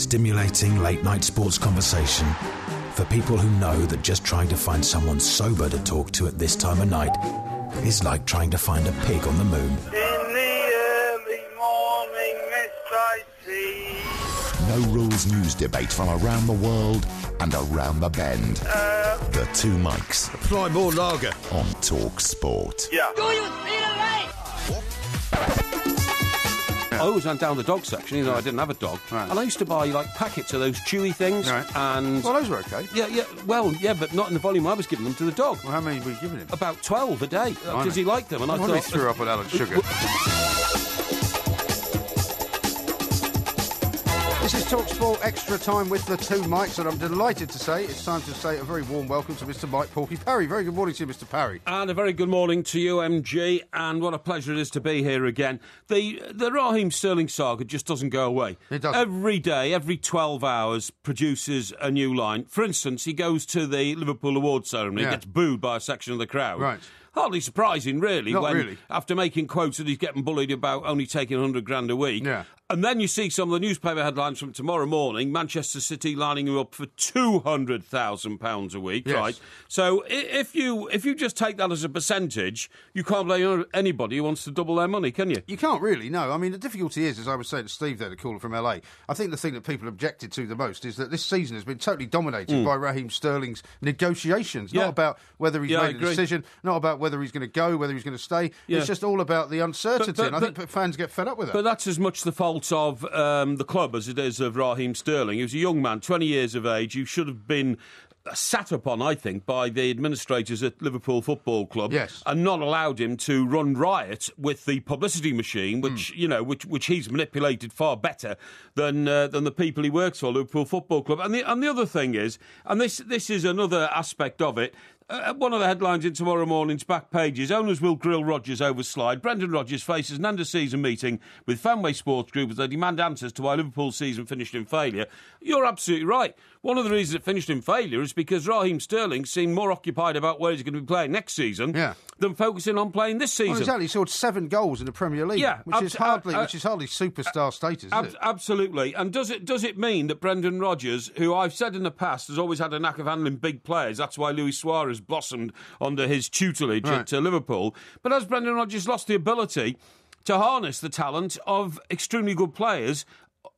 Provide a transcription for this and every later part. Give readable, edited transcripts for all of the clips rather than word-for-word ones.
stimulating late-night sports conversation for people who know that just trying to find someone sober to talk to at this time of night is like trying to find a pig on the moon. In the early morning mist I see. No rules news debate from around the world and around the bend. The Two Mics. Apply more lager. On Talk Sport. Yeah. Do you feel right? I always went down the dog section, even though I didn't have a dog. Right. And I used to buy, like, packets of those chewy things. Right. And... Well, those were OK. Yeah. Well, yeah, but not in the volume I was giving them to the dog. Well, how many were you giving him? About 12 a day, because he liked them. And I thought... he threw up on Alan Sugar. This is TalkSport Extra Time with the Two Mics, and I'm delighted to say it's time to say a very warm welcome to Mr Mike Porky Parry. Very good morning to you, Mr Parry. And a very good morning to you, MG, and what a pleasure it is to be here again. The Raheem Sterling saga just doesn't go away. It doesn't. Every day, every 12 hours, produces a new line. For instance, he goes to the Liverpool Awards ceremony, gets booed by a section of the crowd. Right. Hardly surprising, really, after making quotes that he's getting bullied about only taking $100,000 a week. Yeah. And then you see some of the newspaper headlines from tomorrow morning, Manchester City lining him up for £200,000 a week, right? So if you just take that as a percentage, you can't blame anybody who wants to double their money, can you? You can't really, no. I mean, the difficulty is, as I was saying to Steve there, the caller from LA, I think the thing that people objected to the most is that this season has been totally dominated by Raheem Sterling's negotiations, not about whether he's made a decision, not about whether he's going to go, whether he's going to stay. Yeah. It's just all about the uncertainty, and I think fans get fed up with it. But that's as much the fault of the club as it is of Raheem Sterling. He was a young man, 20 years of age, who should have been sat upon, I think, by the administrators at Liverpool Football Club, and not allowed him to run riot with the publicity machine, which which he's manipulated far better than the people he works for, Liverpool Football Club. And the other thing is, and this is another aspect of it. One of the headlines in tomorrow morning's back pages, owners will grill Rodgers over slide. Brendan Rodgers faces an end-of-season meeting with Fanway Sports Group as they demand answers to why Liverpool's season finished in failure. You're absolutely right. One of the reasons it finished in failure is because Raheem Sterling seemed more occupied about where he's going to be playing next season than focusing on playing this season. Well, exactly. He scored 7 goals in the Premier League, which is hardly superstar status, is it? Absolutely. And does it mean that Brendan Rodgers, who I've said in the past has always had a knack of handling big players, that's why Luis Suarez blossomed under his tutelage at Liverpool. But has Brendan Rodgers lost the ability to harness the talent of extremely good players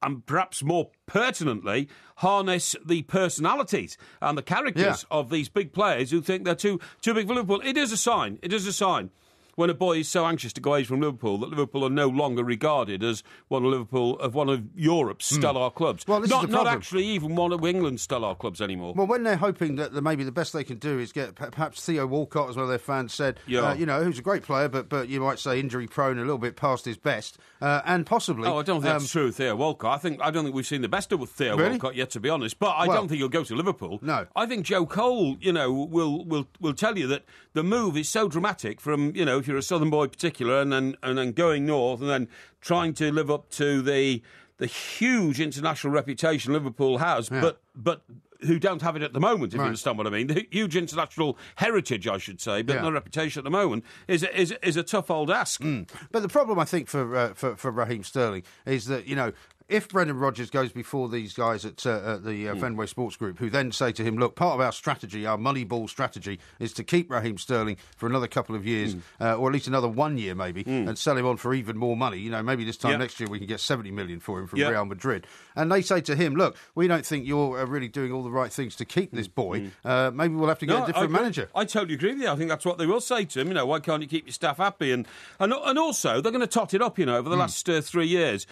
and perhaps more pertinently, harness the personalities and the characters of these big players who think they're too big for Liverpool? It is a sign. It is a sign. When a boy is so anxious to go away from Liverpool that Liverpool are no longer regarded as one of Europe's stellar clubs. Well, not actually even one of England's stellar clubs anymore. Well, when they're hoping that maybe the best they can do is get perhaps Theo Walcott, as one of their fans said, who's a great player, but you might say injury prone, a little bit past his best, and possibly. Oh, I don't think that's true, Theo Walcott. I don't think we've seen the best of Theo Walcott yet, to be honest. But I don't think he'll go to Liverpool. No, I think Joe Cole, will tell you that the move is so dramatic from if you're a southern boy in particular, and then going north and then trying to live up to the huge international reputation Liverpool has, but who don't have it at the moment, if you understand what I mean. The huge international heritage, I should say, but no reputation at the moment, is a tough old ask. Mm. But the problem, I think, for Raheem Sterling is that, if Brendan Rodgers goes before these guys at the Fenway Sports Group, who then say to him, look, part of our strategy, our Moneyball strategy, is to keep Raheem Sterling for another couple of years, or at least another 1 year maybe, and sell him on for even more money. Maybe this time next year we can get 70 million for him from Real Madrid. And they say to him, look, we don't think you're really doing all the right things to keep this boy. Maybe we'll have to get a different manager. I totally agree with you. I think that's what they will say to him. Why can't you keep your staff happy? And also, they're going to tot it up, over the last 3 years.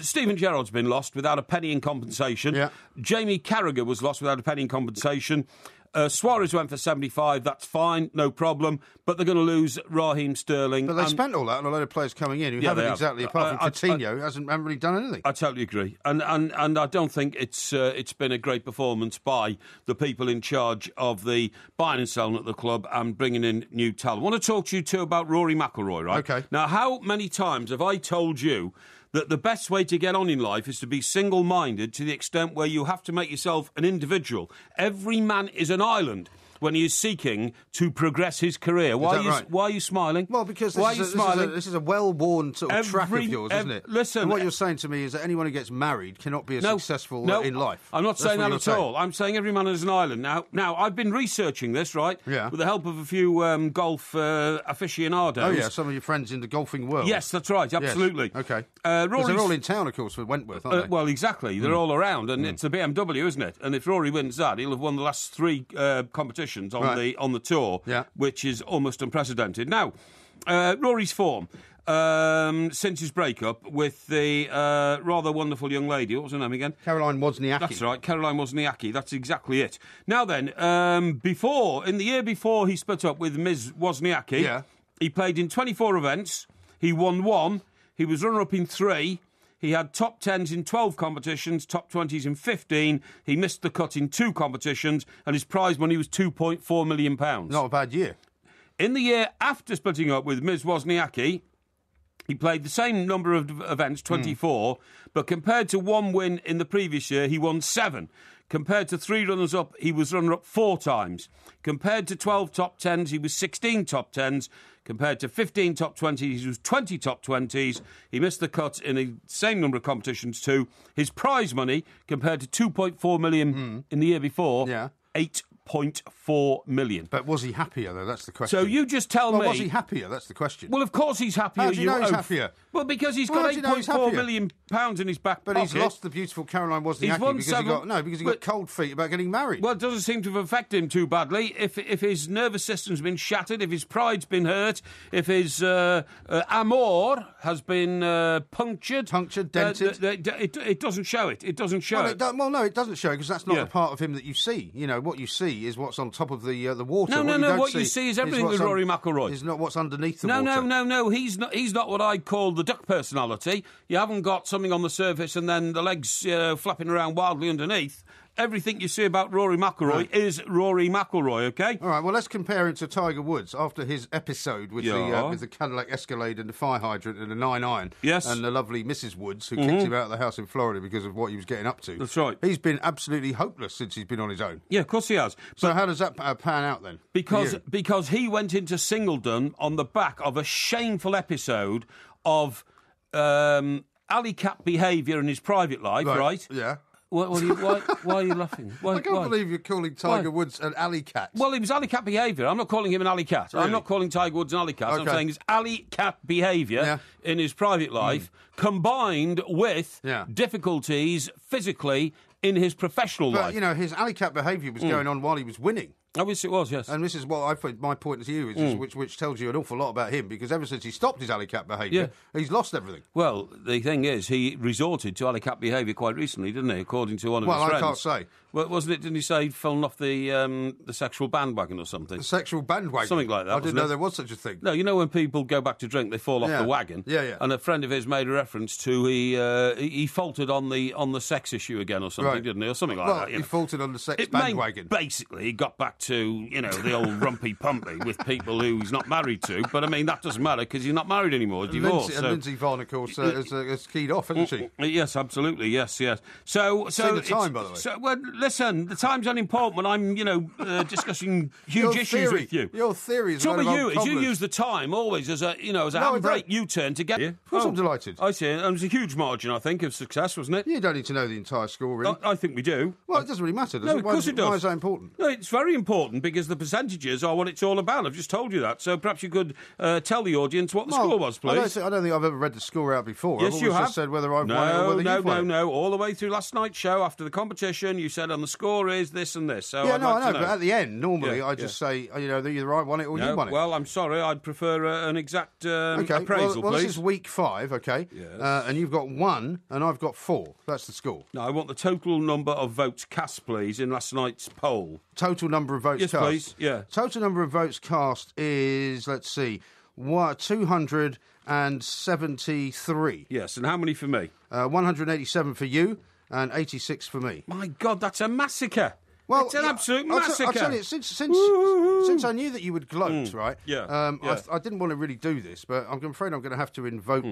Stephen Gerrard's been lost without a penny in compensation. Yeah. Jamie Carragher was lost without a penny in compensation. Suarez went for 75, that's fine, no problem. But they're going to lose Raheem Sterling. But they spent all that on a load of players coming in who haven't exactly, apart from Coutinho, haven't really done anything. I totally agree. And I don't think it's been a great performance by the people in charge of the buying and selling at the club and bringing in new talent. I want to talk to you too about Rory McIlroy, right? Okay. Now, how many times have I told you that the best way to get on in life is to be single-minded to the extent where you have to make yourself an individual? Every man is an island. when he is seeking to progress his career. Why are you smiling? Well, because this is a well-worn sort of track of yours, isn't it? Listen, and what you're saying to me is that anyone who gets married cannot be as successful in life. I'm not saying that at all. I'm saying every man is an island. Now I've been researching this, right? Yeah. With the help of a few golf aficionados. Oh yeah, some of your friends in the golfing world. Yes, that's right. Absolutely. Yes. Okay. Because they're all in town, of course, for Wentworth, aren't they? Well, exactly. They're all around, and it's a BMW, isn't it? And if Rory wins that, he'll have won the last three competitions on the tour, which is almost unprecedented. Now, Rory's form since his breakup with the rather wonderful young lady. What was her name again? Caroline Wozniacki. That's right, Caroline Wozniacki. That's exactly it. Now then, in the year before he split up with Ms. Wozniacki, he played in 24 events. He won one. He was runner-up in three. He had top 10s in 12 competitions, top 20s in 15. He missed the cut in two competitions, and his prize money was £2.4 million. Not a bad year. In the year after splitting up with Ms. Wozniacki, he played the same number of events, 24, but compared to one win in the previous year, he won 7. Compared to 3 runners-up, he was runner-up 4 times. Compared to 12 top 10s, he was 16 top 10s. Compared to 15 top 20s, he was 20 top 20s. He missed the cut in the same number of competitions too. His prize money, compared to 2.4 million in the year before, 8.4 million. But was he happier, though? That's the question. So you just tell me... was he happier? That's the question. Well, of course he's happier. How do you know he's happier? Well, because he's got £8.4 million in his back pocket. But he's lost the beautiful Caroline Wozniacki because he got cold feet about getting married. Well, it doesn't seem to have affected him too badly. If his nervous system's been shattered, if his pride's been hurt, if his amour has been punctured, dented, it doesn't show it. It doesn't show it. It doesn't show it because that's not a part of him that you see. You know, what you see is what's on top of the water. What you see is everything with Rory McIlroy. It's not what's underneath the water. No. He's not what I call the duck personality. You haven't got something on the surface and then the legs flapping around wildly underneath. Everything you see about Rory McIlroy is Rory McIlroy, OK? All right, well, let's compare him to Tiger Woods after his episode with the Cadillac Escalade and the fire hydrant and the 9-iron. Yes. And the lovely Mrs. Woods, who kicked him out of the house in Florida because of what he was getting up to. That's right. He's been absolutely hopeless since he's been on his own. Yeah, of course he has. So how does that pan out, then? Because he went into singledom on the back of a shameful episode of alley cat behaviour in his private life, right? Yeah. Why are you laughing? I can't believe you're calling Tiger Woods an alley cat. Well, it was alley cat behaviour. I'm not calling him an alley cat. Really? I'm not calling Tiger Woods an alley cat. Okay. I'm saying it's alley cat behaviour in his private life combined with difficulties physically in his professional life. You know, his alley cat behaviour was going on while he was winning. I wish it was, yes. And this is what I think my point to you is, which tells you an awful lot about him, because ever since he stopped his alley cat behaviour, he's lost everything. Well, the thing is, he resorted to alley cat behaviour quite recently, didn't he? According to one of his friends. Well, I can't say. Well, wasn't it? Didn't he say fallen off the sexual bandwagon or something? The sexual bandwagon, something like that. I didn't know there was such a thing. No, you know when people go back to drink, they fall off the wagon. Yeah, yeah. And a friend of his made a reference to he faltered on the sex issue again or something, didn't he? Or something like that. He faltered on the sex bandwagon. Basically, he got back to the old rumpy pumpy with people who he's not married to. But I mean that doesn't matter because he's not married anymore. He's divorced. Lindsay Vonn, of course, has keyed off, hasn't she? Yes, absolutely. Yes. So it's time, by the way. So listen, the time's unimportant when I'm discussing huge issues with you. Your theory is about you problems. Is you use the time always as a handbrake U-turn to get. Yeah. Of course, I'm delighted. I see, and it was a huge margin, I think, of success, wasn't it? You don't need to know the entire score, really. I think we do. Well, it doesn't really matter, does it? No, of course it does. Why is that important? No, it's very important. Because the percentages are what it's all about. I've just told you that. So perhaps you could tell the audience what the score was, please. I don't think I've ever read the score out before. Yes, you have. Just said whether I've won or whether you've won. No. All the way through last night's show, after the competition, you said, the score is this and this. So I know. But at the end, normally, I just say, either I won it or you won it. Well, I'm sorry. I'd prefer an exact appraisal, please. Well, this is week 5, OK? Yes. And you've got 1 and I've got 4. That's the score. No, I want the total number of votes cast, please, in last night's poll. Total number of votes cast. Yes, please. Yeah. Total number of votes cast is, 273. Yes, and how many for me? 187 for you and 86 for me. My God, that's a massacre. Well, it's an absolute massacre. I'll tell you, since I knew that you would gloat, right? Yeah. I didn't want to really do this, but I'm afraid I'm going to have to invoke,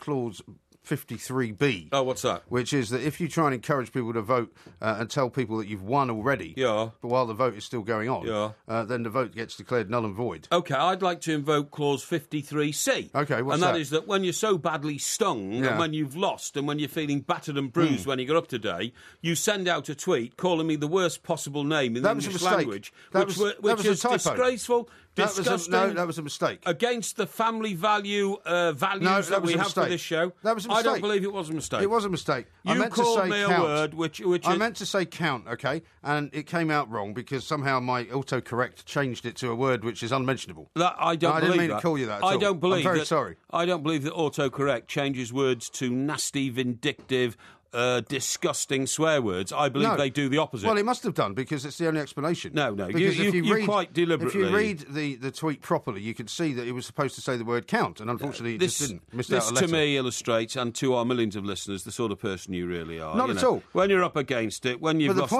clause 53B. Oh, what's that? Which is that if you try and encourage people to vote and tell people that you've won already, yeah, but while the vote is still going on, yeah, then the vote gets declared null and void. OK, I'd like to invoke clause 53C. OK, what's that? And that is that when you're so badly stung, yeah, and when you've lost and when you're feeling battered and bruised when you get up today, you send out a tweet calling me the worst possible name in the English language, which is disgraceful. Disgusting. No, that was a mistake. Against the family values that we have for this show. That was a mistake. I don't believe it was a mistake. It was a mistake. You called me a word which I meant to say count, OK? And it came out wrong because somehow my autocorrect changed it to a word which is unmentionable. I don't believe that. I didn't mean to call you that at all. I don't believe that. I'm very sorry. I don't believe that autocorrect changes words to nasty, vindictive, disgusting swear words. I believe they do the opposite. Well, it must have done, because it's the only explanation. No. Because if you read, quite deliberately... If you read the tweet properly, you can see that it was supposed to say the word count, and unfortunately it just didn't. This, to me, illustrates, and to our millions of listeners, the sort of person you really are. Not at all. When you're up against it, when you've lost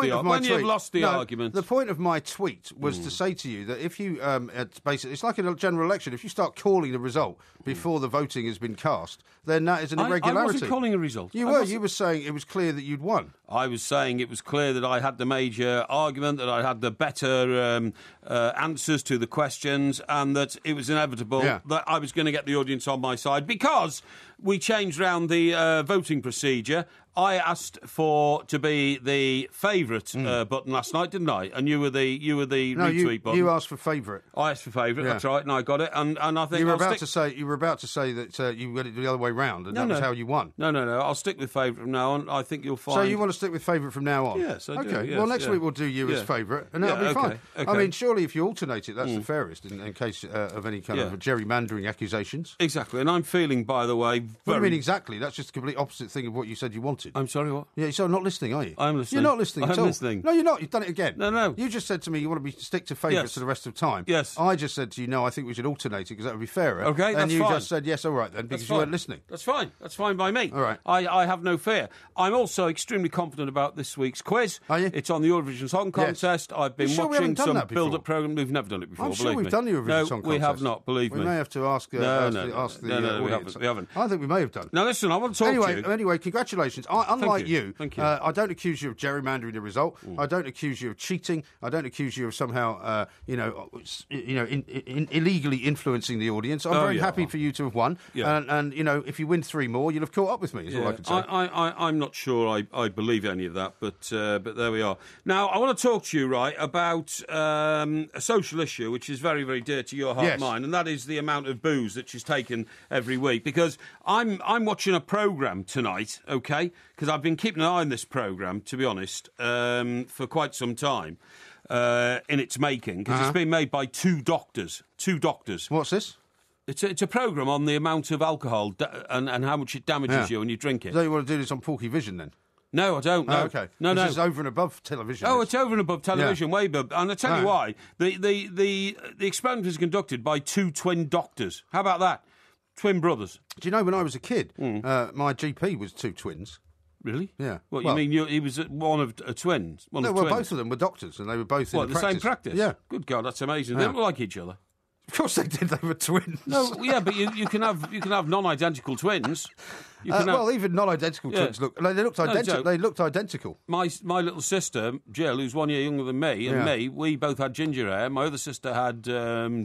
the argument... The point of my tweet was to say to you that if you... it's like in a general election. If you start calling the result before the voting has been cast, then that is an irregularity. I wasn't calling a result. You were. You were saying... It was clear that you'd won. I was saying it was clear that I had the major argument, that I had the better answers to the questions, and that it was inevitable that I was going to get the audience on my side, because we changed round the voting procedure. I asked to be the favourite button last night, didn't I? And you were the retweet button. You asked for favourite. I asked for favourite. Yeah. That's right, and I got it. And I think you were about to say that you got it the other way round, and was how you won. No. I'll stick with favourite from now on. I think you'll find. So you want to stick with favourite from now on? Yes, I do. Okay. Yes, well, next week we'll do you as favourite, and that'll be fine. Okay. I mean, surely if you alternate it, that's the fairest in case of any kind of gerrymandering accusations. Exactly, and I'm feeling, by the way, very... I mean, exactly. That's just the complete opposite thing of what you said you wanted. I'm sorry, what? Yeah, so I'm not listening, are you? I'm listening. You're not listening at all. I'm listening. No, you're not. You've done it again. No. You just said to me you want to stick to favourites for the rest of time. Yes. I just said to you, no, I think we should alternate it because that would be fairer. Okay, that's fine. And you just said, yes, all right then, because you weren't listening. That's fine. That's fine by me. All right. I have no fear. I'm also extremely confident about this week's quiz. Are you? It's on the Eurovision Song Contest. I've been watching some build-up programme. We've never done it before, believe me. I'm sure we've done the Eurovision Song Contest. No, we have not, believe me. We may have to ask the audience. No, we haven't. I think we may have done. Now, listen, I want to talk to you. Anyway, congratulations. Unlike you. I don't accuse you of gerrymandering the result. I don't accuse you of cheating. I don't accuse you of somehow, illegally influencing the audience. I'm very happy for you to have won. Yeah. And you know, if you win three more, you'll have caught up with me. Is all I can say. I'm not sure I believe any of that, but there we are. Now, I want to talk to you about a social issue which is very, very dear to your heart and mine, and that is the amount of booze that she's taken every week. Because I'm watching a programme tonight. Okay. Because I've been keeping an eye on this programme, to be honest, for quite some time in its making, because it's been made by two doctors. What's this? It's a programme on the amount of alcohol and how much it damages you when you drink it. So you want to do this on Porky Vision, then? No, I don't. No. Oh, okay. No. This is over and above television. Oh, it's over and above television, way above. And I tell you why. The experiment was conducted by two twin doctors. How about that? Twin brothers. Do you know, when I was a kid, my GP was two twins. Really? Yeah. What, you mean he was one of a twin? Well, both of them were doctors, and they were both in the same practice? Yeah. Good God, that's amazing. They look like each other. Of course they did. They were twins. No, yeah, but you can have non-identical twins. Even non-identical twins look. They looked identical. They looked identical. My little sister Jill, who's 1 year younger than me, and me, we both had ginger hair. My other sister had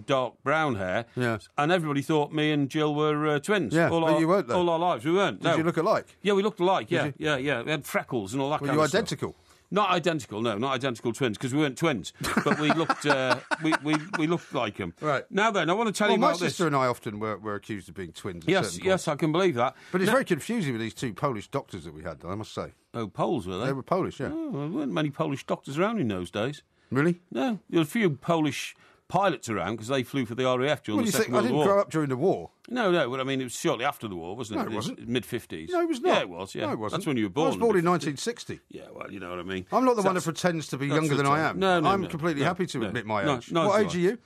dark brown hair. Yeah. And everybody thought me and Jill were twins. Yeah. You weren't though. All our lives we weren't. No. Did you look alike? Yeah, we looked alike. Yeah. We had freckles and all that. Were you identical? Not identical, no, not identical twins, because we weren't twins, but we looked we looked like them. Right. Now then, I want to tell you about this. My sister and I often were accused of being twins. Yes, I can believe that. But it's very confusing with these two Polish doctors that we had, I must say. Oh, Poles, were they? They were Polish, yeah. Oh, there weren't many Polish doctors around in those days. Really? No, there were a few Polish pilots around, because they flew for the RAF during the Second World War. I didn't grow up during the war. No, but I mean, it was shortly after the war, wasn't it? No, it wasn't. Mid-50s. No, it was not. Yeah, it was, yeah. No, it wasn't. That's when you were born. I was born in 1960. Yeah, well, you know what I mean. I'm not the one that pretends to be younger than I am. No, I'm completely happy to admit my age. What age are you?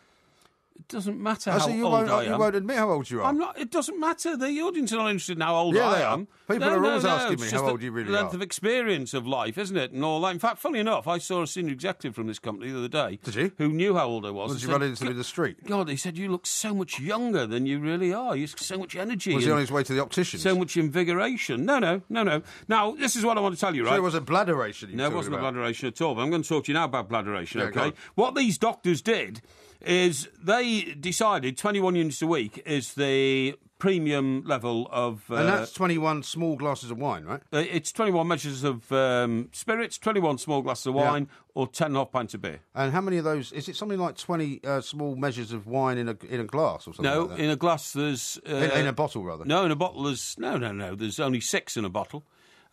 It doesn't matter how old I am. You won't admit how old you are. I'm not. It doesn't matter. The audience are not interested in how old I am. People are always asking me how old you really are. It's length of experience of life, isn't it? And all that. In fact, funnily enough, I saw a senior executive from this company the other day. Did you? Who knew how old I was. Did you run into him in the street? God, he said, you look so much younger than you really are. You've so much energy. Was he on his way to the optician? So much invigoration. No. Now, this is what I want to tell you, right? So it was bladderation you were talking about? No, it wasn't bladderation at all. But I'm going to talk to you now about bladderation, OK? What these doctors did is they decided 21 units a week is the premium level of... and that's 21 small glasses of wine, right? It's 21 measures of spirits, 21 small glasses of wine, or 10 half pints of beer. And how many of those... Is it something like 20 small measures of wine in a glass or something like that? No, in a glass there's... in a bottle, rather. No, in a bottle there's... No. There's only 6 in a bottle.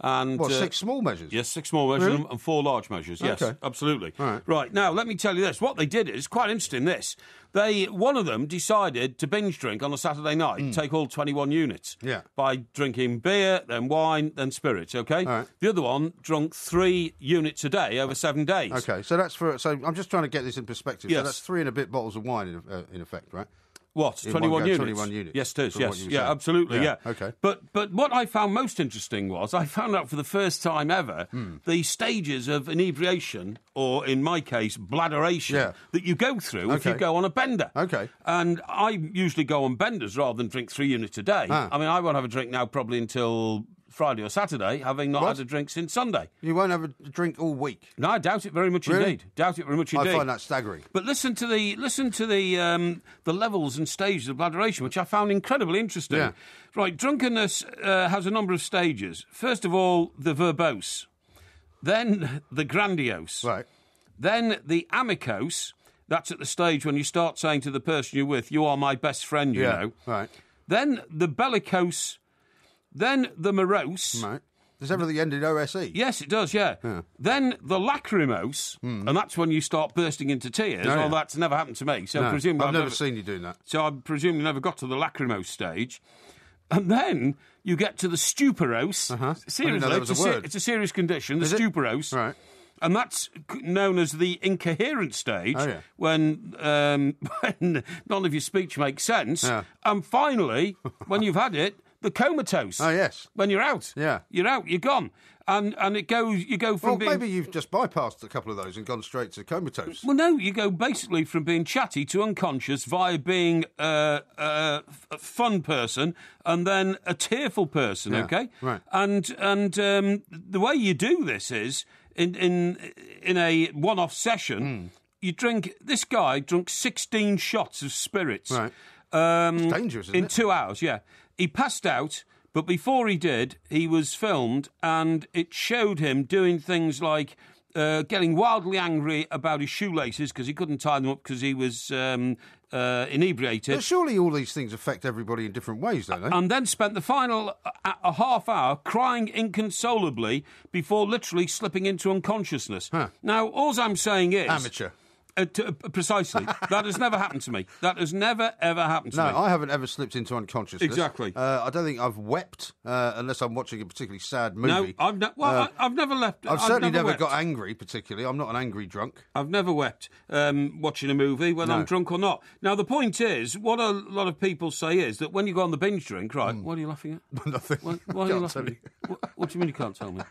And, six small measures? Yes, 6 small measures and 4 large measures, yes, absolutely. Right, now, let me tell you this. What they did is, quite interesting, this. One of them decided to binge drink on a Saturday night, take all 21 units by drinking beer, then wine, then spirits, OK? Right. The other one drunk 3 units a day over 7 days. OK, so that's for... So I'm just trying to get this in perspective. Yes. So that's 3 and a bit bottles of wine, in effect, right? What, 21 units? 21 units. Yes, it is, yes. Yeah, absolutely, yeah. Okay. But what I found most interesting was I found out for the first time ever the stages of inebriation, or in my case, bladderation, that you go through if you go on a bender. Okay. And I usually go on benders rather than drink 3 units a day. I mean, I won't have a drink now probably until... Friday or Saturday, having not had a drink since Sunday. You won't have a drink all week? No, I doubt it very much indeed. Doubt it very much indeed. I find that staggering. But listen to the levels and stages of bladderation, which I found incredibly interesting. Yeah. Right, drunkenness has a number of stages. First of all, the verbose. Then the grandiose. Right. Then the amicose. That's at the stage when you start saying to the person you're with, you are my best friend, you know. Right. Then the bellicose... Then the morose. Right. Does everything end in O-S-E? Yes, it does, yeah. Then the lachrymose, and that's when you start bursting into tears. Well, that's never happened to me. So I've never seen you doing that. So I presume you never got to the lachrymose stage. And then you get to the stuporose. Seriously, it's a serious condition, the stuporose. Right. And that's known as the incoherent stage, when none of your speech makes sense. Yeah. And finally, when you've had it, the comatose. Oh, yes. When you're out. Yeah. You're out, you're gone. And it goes, you go from being... Well, maybe you've just bypassed a couple of those and gone straight to comatose. Well, no, you go basically from being chatty to unconscious via being a fun person and then a tearful person, OK? Right. And the way you do this is, in a one-off session, you drink... This guy drank 16 shots of spirits. Right. It's dangerous, isn't it? In 2 hours, yeah. He passed out, but before he did, he was filmed, and it showed him doing things like getting wildly angry about his shoelaces because he couldn't tie them up because he was inebriated. But surely all these things affect everybody in different ways, don't they? And then spent the final a half hour crying inconsolably before literally slipping into unconsciousness. Huh. Now, all I'm saying is... Amateur. Precisely. That has never happened to me. That has never, ever happened to me. No, I haven't ever slipped into unconsciousness. Exactly. I don't think I've wept unless I'm watching a particularly sad movie. No, I've never left. I've certainly never got angry, particularly. I'm not an angry drunk. I've never wept watching a movie, whether I'm drunk or not. Now, the point is, what a lot of people say is that when you go on the binge drink, right, what are you laughing at? Nothing. Why are you laughing at me? What do you mean you can't tell me?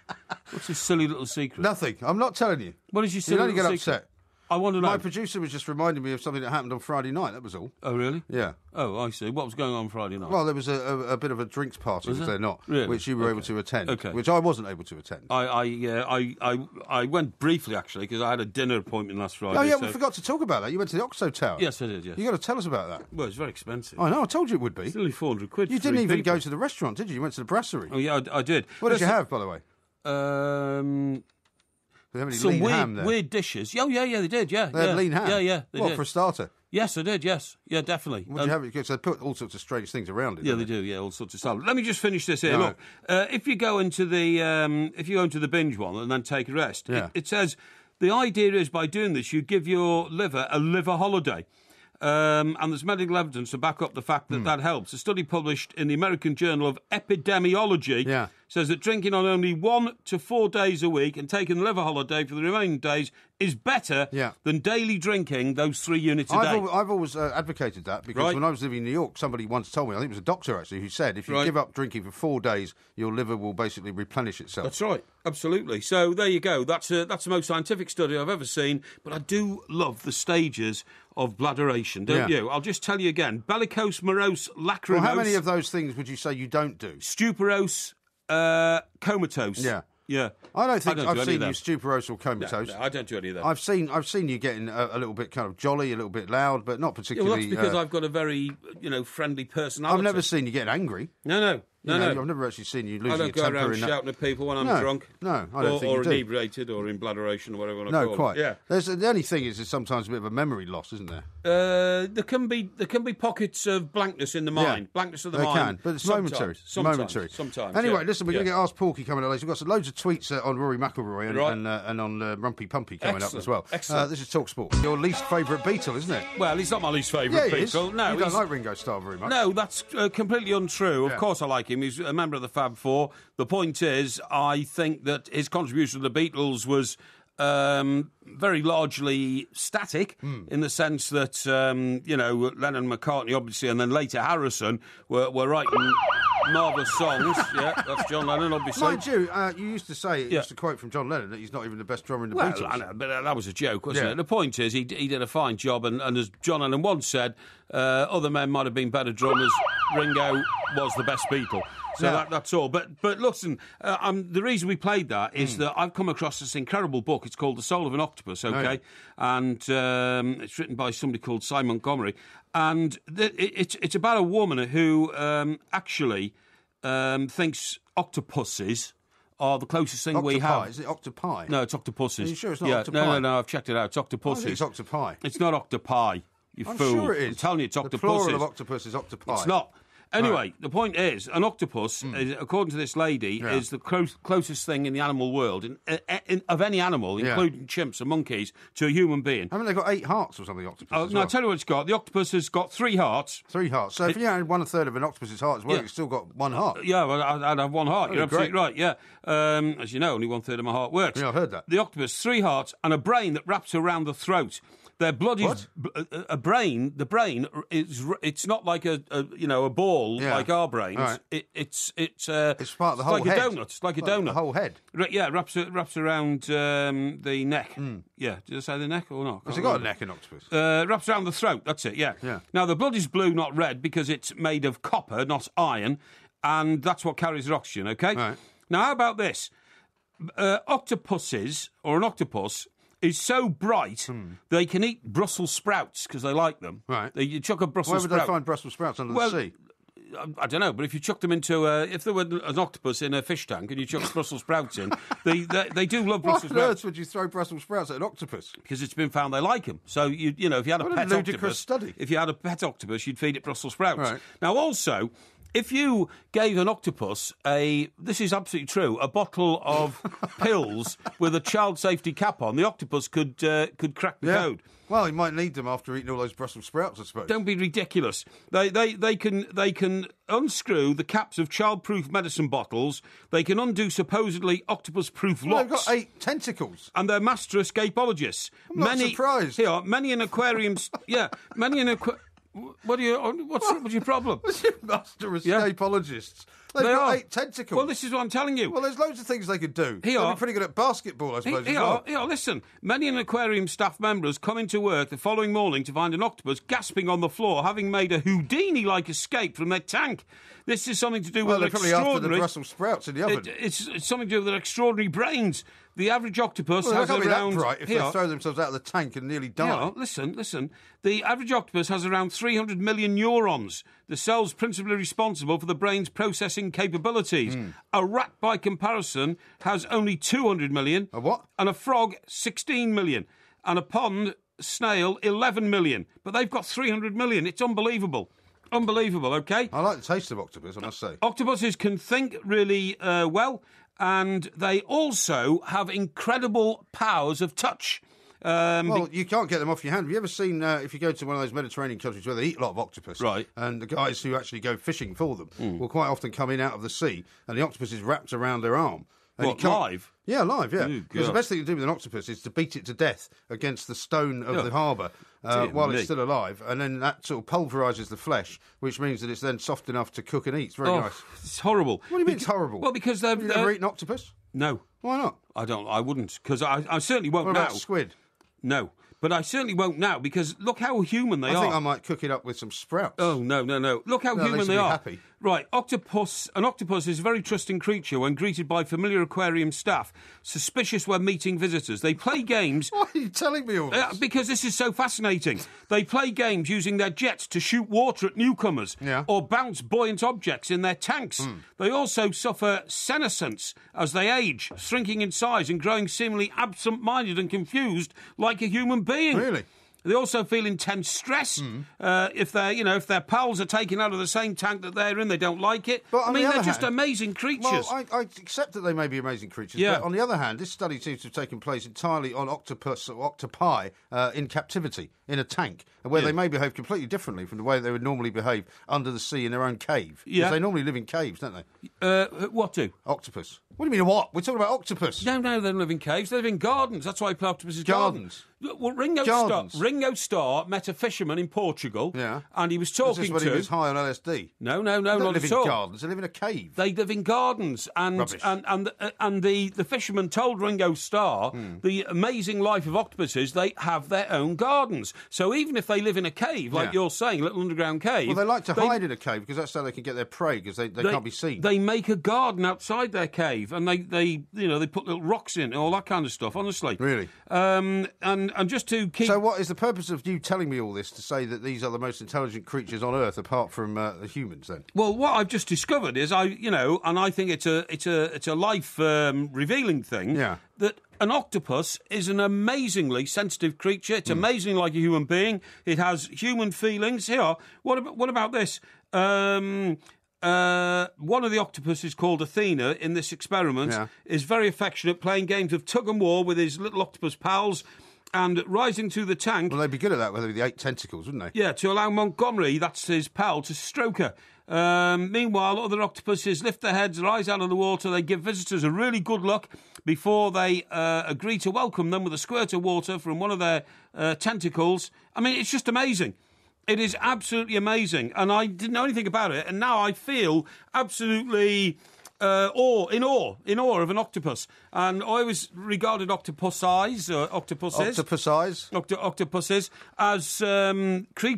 What's this silly little secret? Nothing. I'm not telling you. What is your silly little secret? You don't get upset. I want to know. My producer was just reminding me of something that happened on Friday night, that was all. Oh, really? Yeah. Oh, I see. What was going on Friday night? Well, there was a bit of a drinks party, was there not? Really? Which you were able to attend, which I wasn't able to attend. I went briefly, actually, because I had a dinner appointment last Friday. Oh, yeah, we forgot to talk about that. You went to the Oxo Tower. Yes, I did, yes. You've got to tell us about that. Well, it's very expensive. I know, I told you it would be. It's nearly 400 quid. You didn't even go to the restaurant, did you? You went to the brasserie. Oh, yeah, I did. What did you have, by the way? Some weird dishes. Oh, yeah, they did, yeah. They had lean ham? Yeah, they did. Well, for a starter? Yes, I did, yes. Yeah, definitely. What do you have? Because they put all sorts of strange things around it. Yeah, they do, yeah, all sorts of stuff. Let me just finish this here. No. Look, if you go into the binge one and then take a rest, it says, the idea is by doing this, you give your liver a liver holiday. And there's medical evidence to back up the fact that helps. A study published in the American Journal of Epidemiology says that drinking on only 1 to 4 days a week and taking the liver holiday for the remaining days is better than daily drinking those 3 units a day. I've always advocated that because when I was living in New York, somebody once told me, I think it was a doctor actually, who said if you give up drinking for 4 days, your liver will basically replenish itself. That's right. Absolutely. So there you go. That's the most scientific study I've ever seen. But I do love the stages of bladderation, don't you? I'll just tell you again. Bellicose, morose, lachrymose. Well, how many of those things would you say you don't do? Stuporose, comatose. Yeah. I don't think I've seen you stuporose or comatose. No, I don't do any of that. I've seen you getting a little bit kind of jolly, a little bit loud, but not particularly... Yeah, well, that's because I've got a very, friendly personality. I've never seen you get angry. No. I've never actually seen you losing your temper. I don't go around shouting at people when I'm drunk. No, I don't think you do. Or inebriated or in bladderation or whatever you want to call it. No, quite. Yeah. The only thing is there's sometimes a bit of a memory loss, isn't there? There can be pockets of blankness in the mind. Yeah. Blankness of the mind. There can, but it's momentary. Sometimes. Anyway, listen, we're going to get Ask Porky coming up later. We've got loads of tweets on Rory McIlroy and on Rumpy Pumpy coming up as well. Excellent. This is TalkSport. Your least favourite Beatle, isn't it? Well, he's not my least favourite Beatle. No, you don't like Ringo Starr very much. No, that's completely untrue. Of course I like him. He's a member of the Fab Four. The point is, I think that his contribution to the Beatles was very largely static in the sense that, Lennon, McCartney, obviously, and then later Harrison were writing marvellous songs. Yeah, that's John Lennon, obviously. Mind you, you used to say, it's a quote from John Lennon, that he's not even the best drummer in the Beatles. I know, but that was a joke, wasn't it? The point is, he did a fine job, and as John Lennon once said, other men might have been better drummers. Ringo was the best Beatle. So that's all. But listen, the reason we played that is that I've come across this incredible book. It's called The Soul of an Octopus, and it's written by somebody called Simon Montgomery. And it's about a woman who actually thinks octopuses are the closest thing we have. Is it octopi? No, it's octopuses. Are you sure it's not octopi? No, I've checked it out. It's octopuses. It's octopi. It's not octopi, you fool. I'm sure it is. I'm telling you, it's octopuses. The plural of octopus is octopi. It's not. Anyway, the point is, an octopus, according to this lady, is the closest thing in the animal world, of any animal, including chimps and monkeys, to a human being. I mean, they've got 8 hearts or something, octopus. Oh, no, I'll tell you what it's got. The octopus has got 3 hearts. 3 hearts. So if you had 1/3 of an octopus's heart as well, you've still got 1 heart. Yeah, well, I'd have 1 heart. You're absolutely right, as you know, only 1/3 of my heart works. Yeah, I've heard that. The octopus, 3 hearts, and a brain that wraps around the throat. Their blood is a brain. The brain is. It's not like a ball like our brains. Right. It's part of the whole head. It's like a donut. It's like a donut. The whole head. Yeah, wraps around the neck. Mm. Yeah. Did I say the neck or not? Has it got a neck, an octopus? Wraps around the throat. That's it. Yeah. Now the blood is blue, not red, because it's made of copper, not iron, and that's what carries the oxygen. Okay. Right. Now how about this? Octopuses or an octopus. Is so bright they can eat Brussels sprouts because they like them. Right. You chuck a Brussels sprout. Where would they find Brussels sprouts under the sea? I don't know, but if you chuck them into if there were an octopus in a fish tank and you chuck Brussels sprouts in, they do love Brussels sprouts. Why on earth would you throw Brussels sprouts at an octopus? Because it's been found they like them. So you know if you had a pet octopus, you'd feed it Brussels sprouts. Right. Now also. If you gave an octopus this is absolutely true, a bottle of pills with a child safety cap on, the octopus could crack the code. Well, he might need them after eating all those Brussels sprouts, I suppose. Don't be ridiculous. They can unscrew the caps of child-proof medicine bottles. They can undo supposedly octopus-proof locks. They've got 8 tentacles. And they're master escapologists. I'm not surprised. Here, many in aquariums. Many in aquariums. What's your problem? Master escapologists. They've got 8 tentacles. Well, this is what I'm telling you. Well, there's loads of things they could do. They'd be pretty good at basketball, I suppose. Listen. Many an aquarium staff members come into work the following morning to find an octopus gasping on the floor, having made a Houdini-like escape from their tank. This is something to do with an extraordinary... Well, they're probably after the Brussels sprouts in the oven. It's something to do with their extraordinary brains. The average octopus has around... Well, they can't be that bright if they throw themselves out of the tank and nearly die. Listen. The average octopus has around 300 million neurons, the cells principally responsible for the brain's processing capabilities. A rat, by comparison, has only 200 million. A what? And a frog, 16 million. And a pond snail, 11 million. But they've got 300 million. It's unbelievable. Unbelievable, okay? I like the taste of octopus, I must say. Octopuses can think really well, and they also have incredible powers of touch. Well, you can't get them off your hand. Have you ever seen, if you go to one of those Mediterranean countries where they eat a lot of octopus, right? And the guys who actually go fishing for them will quite often come in out of the sea and the octopus is wrapped around their arm. And what, live? Yeah, live, yeah. Because the best thing you can do with an octopus is to beat it to death against the stone of the harbour while it's still alive, and then that sort of pulverises the flesh, which means that it's then soft enough to cook and eat. It's very nice. It's horrible. What do you mean it's horrible? Well, because... Have you never eaten octopus? No. Why not? I wouldn't, because I certainly won't now. What about squid? No. But I certainly won't now, because look how human they are. I think I might cook it up with some sprouts. Oh, no. Look how human they are. Happy. Right, an octopus is a very trusting creature when greeted by familiar aquarium staff, suspicious when meeting visitors. They play games... Why are you telling me all this? Because this is so fascinating. They play games using their jets to shoot water at newcomers or bounce buoyant objects in their tanks. They also suffer senescence as they age, shrinking in size and growing seemingly absent-minded and confused like a human being. Really? They also feel intense stress if their pals are taken out of the same tank that they're in, they don't like it. But I mean, they're just amazing creatures. Well, I accept that they may be amazing creatures, but on the other hand, this study seems to have taken place entirely on octopi in captivity, in a tank, where they may behave completely differently from the way they would normally behave under the sea in their own cave. Yeah. Because they normally live in caves, don't they? What do? Octopus. What do you mean, what? We're talking about octopus. No, they don't live in caves, they live in gardens. That's why I play octopus's gardens. Well, Ringo Starr met a fisherman in Portugal, and he was talking to... Was this when he was high on LSD? No, not at all. They live in gardens, they live in a cave. They live in gardens, and the fisherman told Ringo Starr the amazing life of octopuses, they have their own gardens. So even if they live in a cave, like you're saying, a little underground cave... Well, they like to hide in a cave, because that's how they can get their prey, because they can't be seen. They make a garden outside their cave, and they put little rocks in, and all that kind of stuff, honestly. Really? And just to keep... So what is the purpose of you telling me all this, to say that these are the most intelligent creatures on Earth, apart from the humans, then? Well, what I've just discovered is, I think it's a life-revealing thing, that an octopus is an amazingly sensitive creature. It's amazingly like a human being. It has human feelings. Here, what about this? One of the octopuses, called Athena, in this experiment, is very affectionate, playing games of tug-and-war with his little octopus pals, and rising through the tank... Well, they'd be good at that with the 8 tentacles, wouldn't they? Yeah, to allow Montgomery, that's his pal, to stroke her. Meanwhile, other octopuses lift their heads, rise out of the water, they give visitors a really good look before they agree to welcome them with a squirt of water from one of their tentacles. I mean, it's just amazing. It is absolutely amazing, and I didn't know anything about it, and now I feel absolutely... in awe of an octopus. And I always regarded octopuses as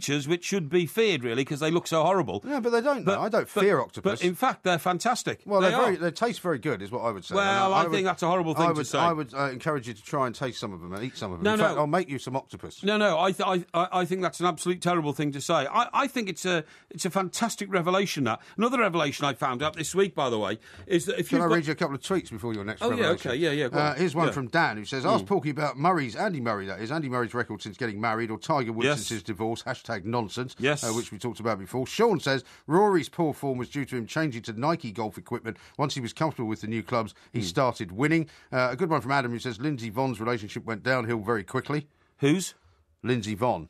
creatures which should be feared, really, because they look so horrible. Yeah, but they don't. I don't fear octopus. But in fact, they're fantastic. Well, they taste very good, is what I would say. Well, I think that's a horrible thing to say. I would encourage you to try and taste some of them and eat some of them. No, in fact, I'll make you some octopus. No, I think that's an absolute terrible thing to say. I think it's a fantastic revelation. That another revelation I found out this week, by the way. Is that if Can I read you a couple of tweets before your next revelation? Oh, yeah, OK, yeah, go on. Here's one from Dan, who says, ask Porky about Andy Murray's record since getting married, or Tiger Woods since his divorce, #nonsense, which we talked about before. Sean says, Rory's poor form was due to him changing to Nike golf equipment. Once he was comfortable with the new clubs, he started winning. A good one from Adam, who says, Lindsay Vonn's relationship went downhill very quickly. Whose? Lindsay Vonn.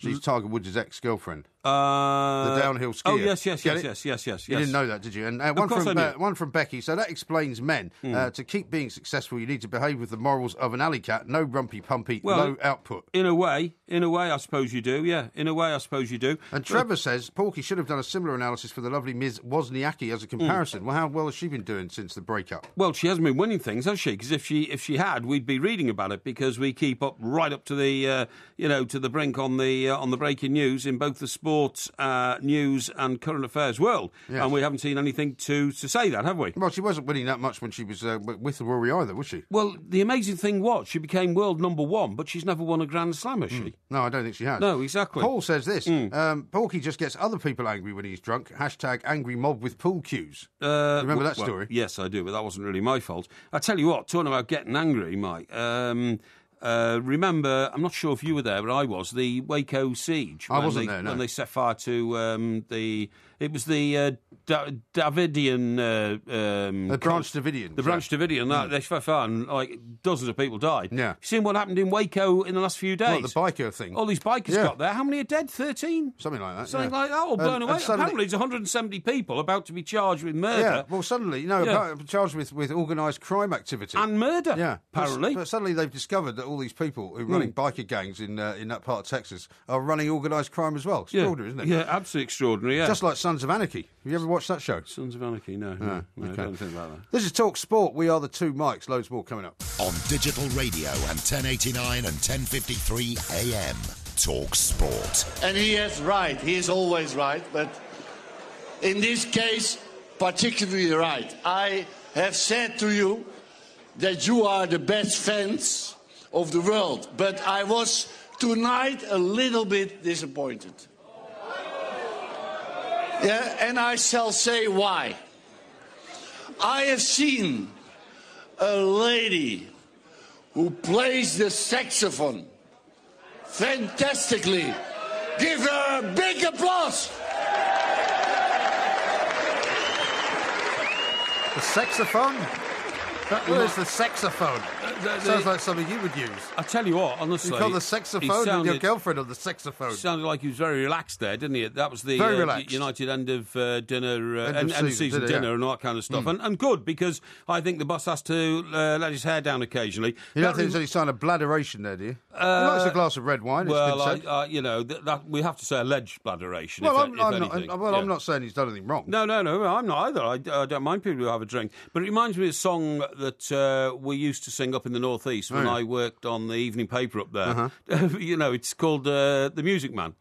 She's Tiger Woods' ex-girlfriend. The downhill skier. Oh, yes. You didn't know that, did you? And one from Becky. So that explains men. To keep being successful, you need to behave with the morals of an alley cat. No rumpy-pumpy, low output. In a way, I suppose you do, yeah. And Trevor says, Porky should have done a similar analysis for the lovely Ms. Wozniacki as a comparison. Well, how well has she been doing since the breakup? Well, she hasn't been winning things, has she? Because if she had, we'd be reading about it, because we keep up right up to the, to the brink on the breaking news in both the sports, news and current affairs world. Yes. And we haven't seen anything to say that, have we? Well, she wasn't winning that much when she was with Rory either, was she? Well, the amazing thing was she became world number one, but she's never won a Grand Slam, has she? No, I don't think she has. No, exactly. Paul says this, Porky just gets other people angry when he's drunk, #angry mob with pool cues. Remember that story? Yes, I do, but that wasn't really my fault. I tell you what, talking about getting angry, Mike... Remember, I'm not sure if you were there, but I was, the Waco siege. I wasn't there, no. When they set fire to it was the Davidian... the Branch Davidian. The Branch Davidian. That, they set fire and like, dozens of people died. Yeah. You've seen what happened in Waco in the last few days. What, the biker thing? All these bikers got there. How many are dead? 13? Something like that. Something like that, all blown away. Suddenly, apparently it's 170 people about to be charged with murder. Yeah, well, suddenly, charged with organised crime activity. And murder, apparently. But suddenly they've discovered that all these people who are running biker gangs in that part of Texas are running organised crime as well. Extraordinary, isn't it? Yeah, absolutely extraordinary, Just like Sons of Anarchy. Have you ever watched that show? Sons of Anarchy, no, okay. I don't think about that. This is Talk Sport. We are the two mics. Loads more coming up. On digital radio and 1089 and 1053 AM. Talk Sport. And he is right. He is always right. But in this case, particularly right. I have said to you that you are the best fans of the world, but I was tonight a little bit disappointed. Yeah, and I shall say why. I have seen a lady who plays the saxophone fantastically. Give her a big applause. The saxophone? That was the saxophone. Sounds like something you would use. I tell you what, honestly... You call the saxophone and your girlfriend on the saxophone. Sounded like he was very relaxed there, didn't he? That was the United end of season dinner and all that kind of stuff. And good, because I think the boss has to let his hair down occasionally. You don't think there's any sign of bladderation there, do you? He likes a glass of red wine. Well, we have to say alleged bladderation, I'm not saying he's done anything wrong. No, I'm not either. I don't mind people who have a drink. But it reminds me of a song that we used to sing up in the northeast when I worked on the evening paper up there. It's called The Music Man.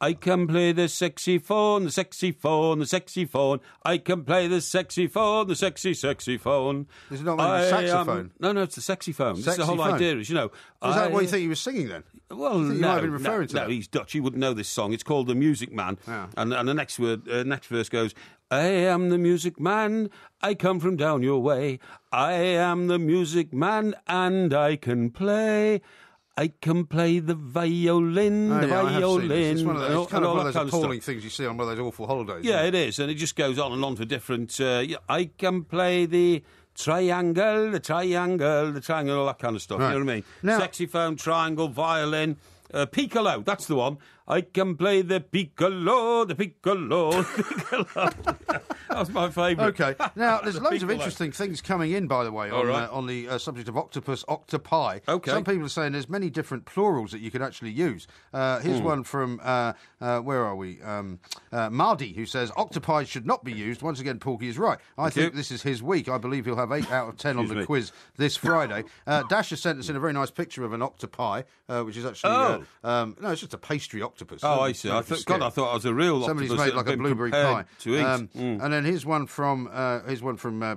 I can play the saxophone, the saxophone, the saxophone. I can play the saxophone, the sexy, sexy phone. Is it not like the saxophone? No, it's the sexy phone. Sexy the whole phone. Idea is, Is that what you think he was singing then? Well, no. You might have been referring to that. No, he's Dutch. He wouldn't know this song. It's called The Music Man. Yeah. And the next verse goes, I am the music man, I come from down your way. I am the music man and I can play. I can play the violin, violin. It's one of those, kind of appalling things you see on one of those awful holidays. Yeah, it is, and it just goes on and on for different... I can play the triangle, the triangle, the triangle, all that kind of stuff, you know what I mean? Now, saxophone, triangle, violin, piccolo, that's the one. I can play the piccolo, the piccolo, the piccolo. That was my favourite. Okay. Now, there's loads of interesting things coming in, by the way, on the subject of octopus, octopi. Okay. Some people are saying there's many different plurals that you could actually use. Here's one from, where are we? Mardi, who says, octopi should not be used. Once again, Porky is right. I think this is his week. I believe he'll have 8 out of 10 on the quiz this Friday. Dash has sent us in a very nice picture of an octopi, which is actually... no, it's just a pastry octopus. Oh, I see. I thought I was a real octopus. Somebody's made like a blueberry pie. To eat. And then here's one from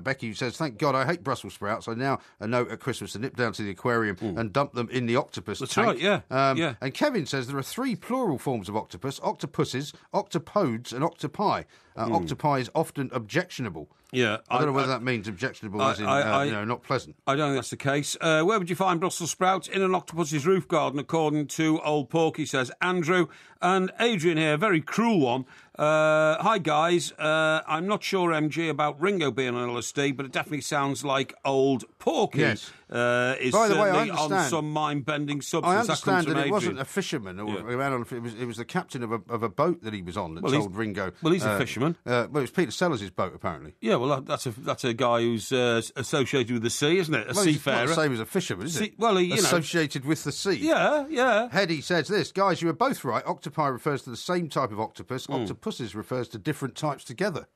Becky, who says, "Thank God I hate Brussels sprouts. I now know at Christmas to nip down to the aquarium and dump them in the octopus tank." That's right. Yeah. And Kevin says there are 3 plural forms of octopus: octopuses, octopodes, and octopi. Octopi is often objectionable. Yeah, I don't know whether that means objectionable as in not pleasant. I don't think that's the case. Where would you find Brussels sprouts? In an octopus's roof garden, according to Old Porky, says Andrew. And Adrian here, very cruel one. Hi, guys. I'm not sure, MG, about Ringo being on LSD, but it definitely sounds like Old Porky is certainly on some mind-bending substance. I understand that it wasn't a fisherman. It was the captain of a boat that he was on that told Ringo... Well, he's a fisherman. Well, it was Peter Sellers' boat, apparently. Yeah, well, that's a guy who's associated with the sea, isn't it? Seafarer. It's not the same as a fisherman, is it? Well, associated with the sea. Yeah, yeah. Hedy says this. Guys, you are both right. Octopi refers to the same type of octopus. Octopuses refers to different types together.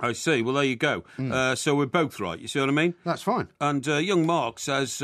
I see. Well, there you go. So we're both right. You see what I mean? That's fine. And young Mark says,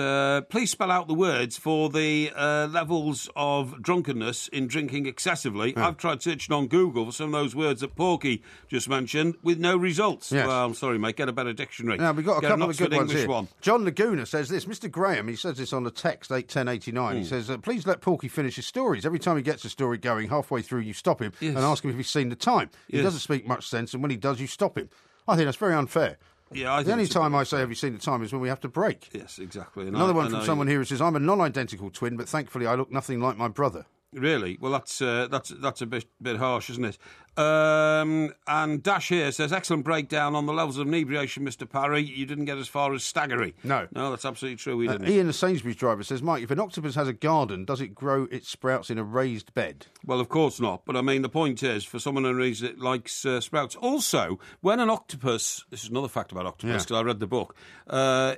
please spell out the words for the levels of drunkenness in drinking excessively. I've tried searching on Google for some of those words that Porky just mentioned with no results. Yes. Well, I'm sorry, mate. Get a better dictionary. Now, we've got a couple of good ones here. John Laguna says this. Mr. Graham, he says this on the text, 81089. He says, please let Porky finish his stories. Every time he gets a story going, halfway through, you stop him and ask him if he's seen the time. He doesn't speak much sense, and when he does, you stop him. I think that's very unfair. Yeah, I the only time I say have you seen the time is when we have to break. Yes, exactly. And another one from someone here who says, I'm a non-identical twin, but thankfully I look nothing like my brother. Really? Well, that's a bit harsh, isn't it? And Dash here says, excellent breakdown on the levels of inebriation, Mr. Parry. You didn't get as far as staggery. No. No, that's absolutely true. We didn't. Ian, the Sainsbury's driver, says, Mike, if an octopus has a garden, does it grow its sprouts in a raised bed? Well, of course not. But, I mean, the point is, for someone who reads it, likes sprouts. Also, when an octopus, this is another fact about octopus, because I read the book,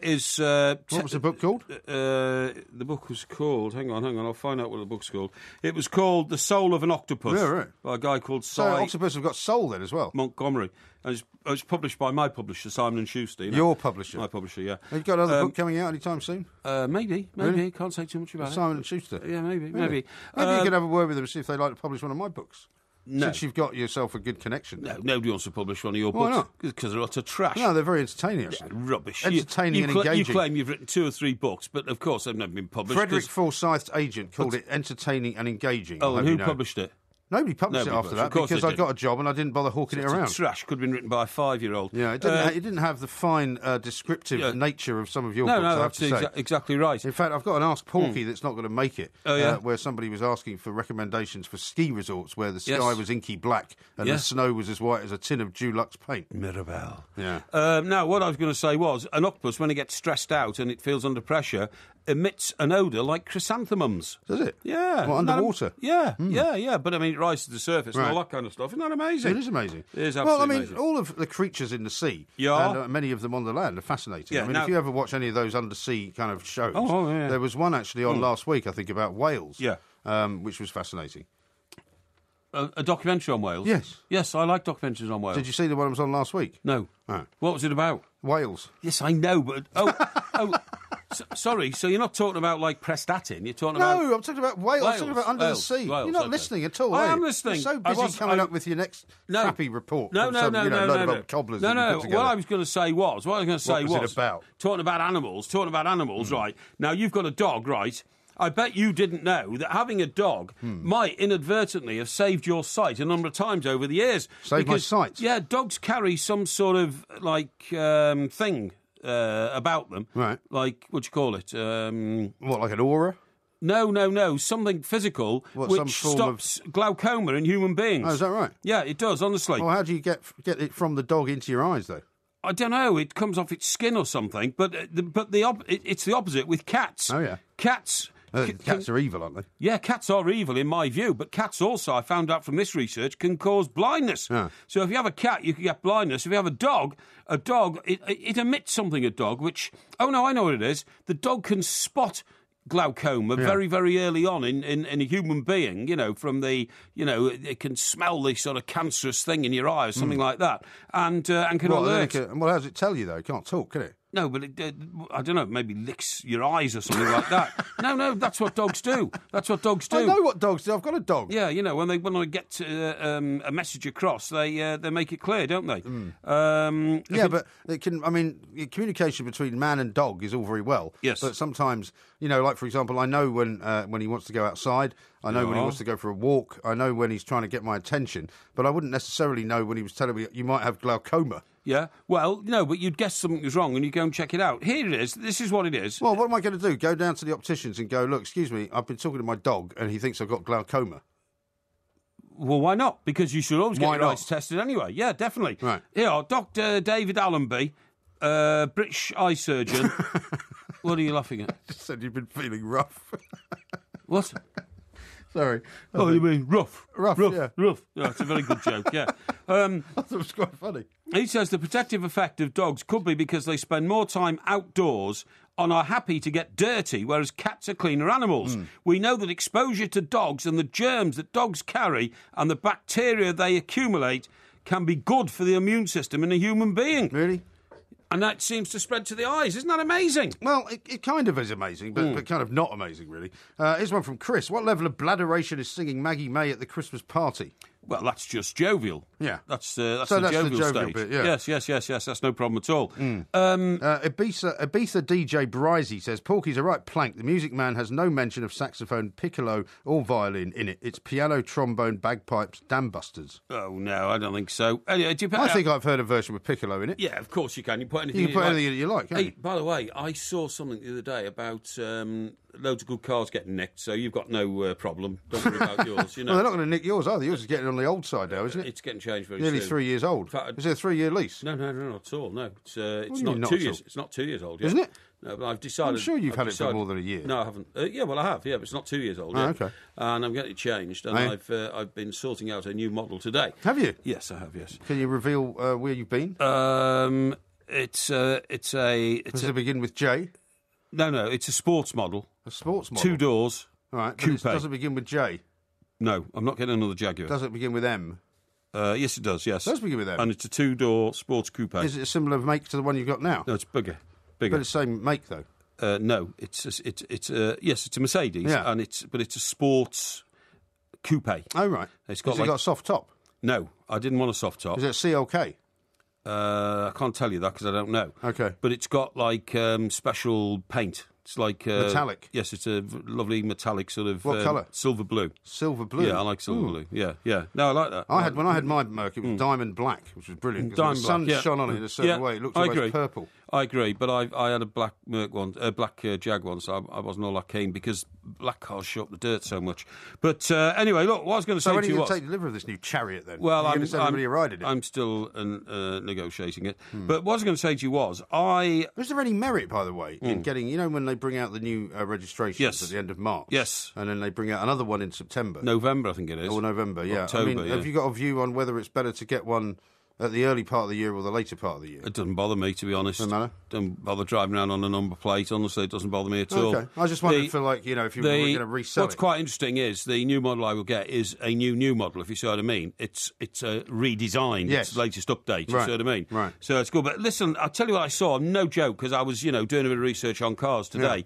is... what was the book called? The book was called... Hang on, I'll find out what the book's called. It was called The Soul of an Octopus by a guy called So octopus have got soul then as well? Montgomery. And it was published by my publisher, Simon & Schuster. You know? Your publisher? My publisher, yeah. Have you got another book coming out anytime soon? Maybe. Really? Can't say too much about Simon & Schuster? Yeah, maybe. Maybe you could have a word with them and see if they'd like to publish one of my books. No. Since you've got yourself a good connection. No, nobody wants to publish one of your books. Because they're utter trash. No, they're very entertaining. Yeah, rubbish. Entertaining and engaging. You claim you've written 2 or 3 books, but of course they've never been published. Frederick Forsyth's agent called it entertaining and engaging. Oh, and who published it? Nobody published it after that because I got a job and I didn't bother hawking it around. Trash could have been written by a 5-year-old. Yeah, it didn't have the fine descriptive nature of some of your books. No, I have to say. Exactly right. In fact, I've got an Ask Porky that's not going to make it, where somebody was asking for recommendations for ski resorts where the sky was inky black and the snow was as white as a tin of Dulux paint. Mirabelle. Yeah. Now, what I was going to say was, an octopus, when it gets stressed out and it feels under pressure, emits an odour like chrysanthemums. Does it? Yeah. Well, underwater? Yeah. But, I mean, it rises to the surface and all that kind of stuff. Isn't that amazing? It is amazing. It is absolutely amazing. Well, I mean, all of the creatures in the sea, and many of them on the land, are fascinating. Yeah, I mean, if you ever watch any of those undersea kind of shows, there was one actually on last week, I think, about whales, which was fascinating. A documentary on whales? Yes. Yes, I like documentaries on whales. Did you see the one that was on last week? No. Oh. What was it about? Whales. Yes, I know, but... sorry, so you're not talking about, like, Prestatin, you're talking about... No, I'm talking about whales, I'm talking about under the sea. Whales, you're not listening at all, are you? I am listening. You're so busy coming up with your next crappy report from some load of old cobblers. No, what I was going to say was... about? Talking about animals, right. Now, you've got a dog, right? I bet you didn't know that having a dog might inadvertently have saved your sight a number of times over the years. Saved my sight? Yeah, dogs carry some sort of, like, thing... about them. Right. Like, what do you call it? What, like an aura? No. Something physical which stops glaucoma in human beings. Oh, is that right? Yeah, it does, honestly. Well, how do you get it from the dog into your eyes, though? I don't know. It comes off its skin or something, but it's the opposite with cats. Oh, yeah. Cats are evil, aren't they? Yeah, cats are evil in my view, but cats also, I found out from this research, can cause blindness. Yeah. So if you have a cat, you can get blindness. If you have a dog, it emits something, a dog, which... Oh, no, I know what it is. The dog can spot glaucoma very, very early on in a human being, you know, from the... You know, it can smell this sort of cancerous thing in your eye or something like that, and can alert... Well, how does it tell you, though? It can't talk, can it? No, but it, I don't know, maybe licks your eyes or something like that. No, that's what dogs do. I know what dogs do. I've got a dog. Yeah, you know, when they get a message across, they make it clear, don't they? Mm. But it can. I mean, communication between man and dog is all very well. Yes. But sometimes, you know, like, for example, I know when he wants to go outside. I know when he wants to go for a walk. I know when he's trying to get my attention. But I wouldn't necessarily know when he was telling me, you might have glaucoma. Yeah, well, no, but you'd guess something was wrong and you'd go and check it out. Here it is. This is what it is. Well, what am I going to do? Go down to the opticians and go, look, excuse me, I've been talking to my dog and he thinks I've got glaucoma. Well, why not? Because you should always get your eyes tested anyway. Yeah, definitely. Right. Yeah, Dr. David Allenby, British eye surgeon. What are you laughing at? I just said you've been feeling rough. What? Sorry. Oh, you mean rough. Rough. Yeah, that's a very good joke, yeah. I thought it was quite funny. He says the protective effect of dogs could be because they spend more time outdoors and are happy to get dirty, whereas cats are cleaner animals. Mm. We know that exposure to dogs and the germs that dogs carry and the bacteria they accumulate can be good for the immune system in a human being. Really? And that seems to spread to the eyes. Isn't that amazing? Well, it kind of is amazing, but kind of not amazing, really. Here's one from Chris. What level of bladderation is singing Maggie May at the Christmas party? Well, that's just jovial. Yeah. That's the jovial stage. Bit, yeah. Yes. That's no problem at all. Mm. Ibiza DJ Brizey says, Porky's a right plank. The Music Man has no mention of saxophone, piccolo or violin in it. It's piano, trombone, bagpipes, dambusters. Oh, no, I don't think so. Anyway, I think I've heard a version with piccolo in it. Yeah, of course you can. You can put anything you like. Hey, by the way, I saw something the other day about... loads of good cars getting nicked, so you've got no problem. Don't worry about yours. You know. Well, they're not going to nick yours, are they? Yours is getting on the old side now, isn't it? It's getting changed very soon. Nearly 3 years old. Fact, is it a 3-year lease? No, not at all. No, it's not 2 years. It's not 2 years old yet. Isn't it? No, but I've decided... I'm sure you've had it for more than a year. No, I haven't. I have, but it's not 2 years old yet. Oh, OK. And I'm getting it changed, and I've been sorting out a new model today. Have you? Yes, I have, yes. Can you reveal where you've been? Does it begin with J? No, it's a sports model. A sports model? 2 doors. All right. Coupe. Does it begin with J? No, I'm not getting another Jaguar. Does it begin with M? Yes, it does, yes. It does begin with M. And it's a 2-door sports coupe. Is it a similar make to the one you've got now? No, it's bigger. But it's the same make, though? No, it's a Mercedes, yeah. And it's a sports coupe. Oh, right. Has it got a soft top? No, I didn't want a soft top. Is it a CLK? I can't tell you that because I don't know. Okay. But it's got special paint. It's like... metallic? Yes, it's a lovely metallic sort of... What colour? Silver blue. Silver blue? Yeah, I like silver blue. Yeah. No, I like that. When I had my Merc, it was diamond black, which was brilliant. Diamond black, the sun shone on it in a certain way. It looked always purple. I agree, but I had a black Merc once, a black Jag once. I wasn't all that keen because black cars show up the dirt so much. But anyway, look, what I was going to say to you was... So when are you going to take delivery of this new chariot, then? Well, I'm still negotiating it. Hmm. But what I was going to say to you was, was there any merit, by the way, in getting... You know, when they bring out the new registrations at the end of March? Yes. And then they bring out another one in September. November, I think it is. Or November, yeah. October, have you got a view on whether it's better to get one... at the early part of the year or the later part of the year? It doesn't bother me, to be honest. Doesn't matter? Don't bother driving around on a number plate. Honestly, it doesn't bother me at all. Okay. I just wondered if you were going to resell it. What's quite interesting is the new model I will get is a new model, if you see what I mean. It's a redesign. Yes. It's the latest update, you see what I mean? Right. So it's good. But listen, I'll tell you what I saw. No joke, because I was, doing a bit of research on cars today.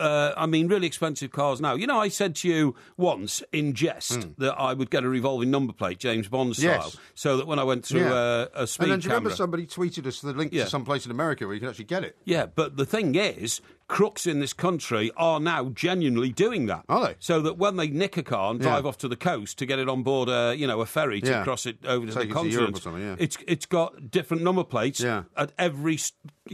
Yeah. Really expensive cars now. You know, I said to you once in jest that I would get a revolving number plate, James Bond style, so that when I went through a speed camera... And then do you remember somebody tweeted us the link to some place in America where you can actually get it? Yeah, but the thing is... crooks in this country are now genuinely doing that. Are they? So that when they nick a car and drive off to the coast to get it on board a ferry to cross it over to the continent, it's got different number plates at every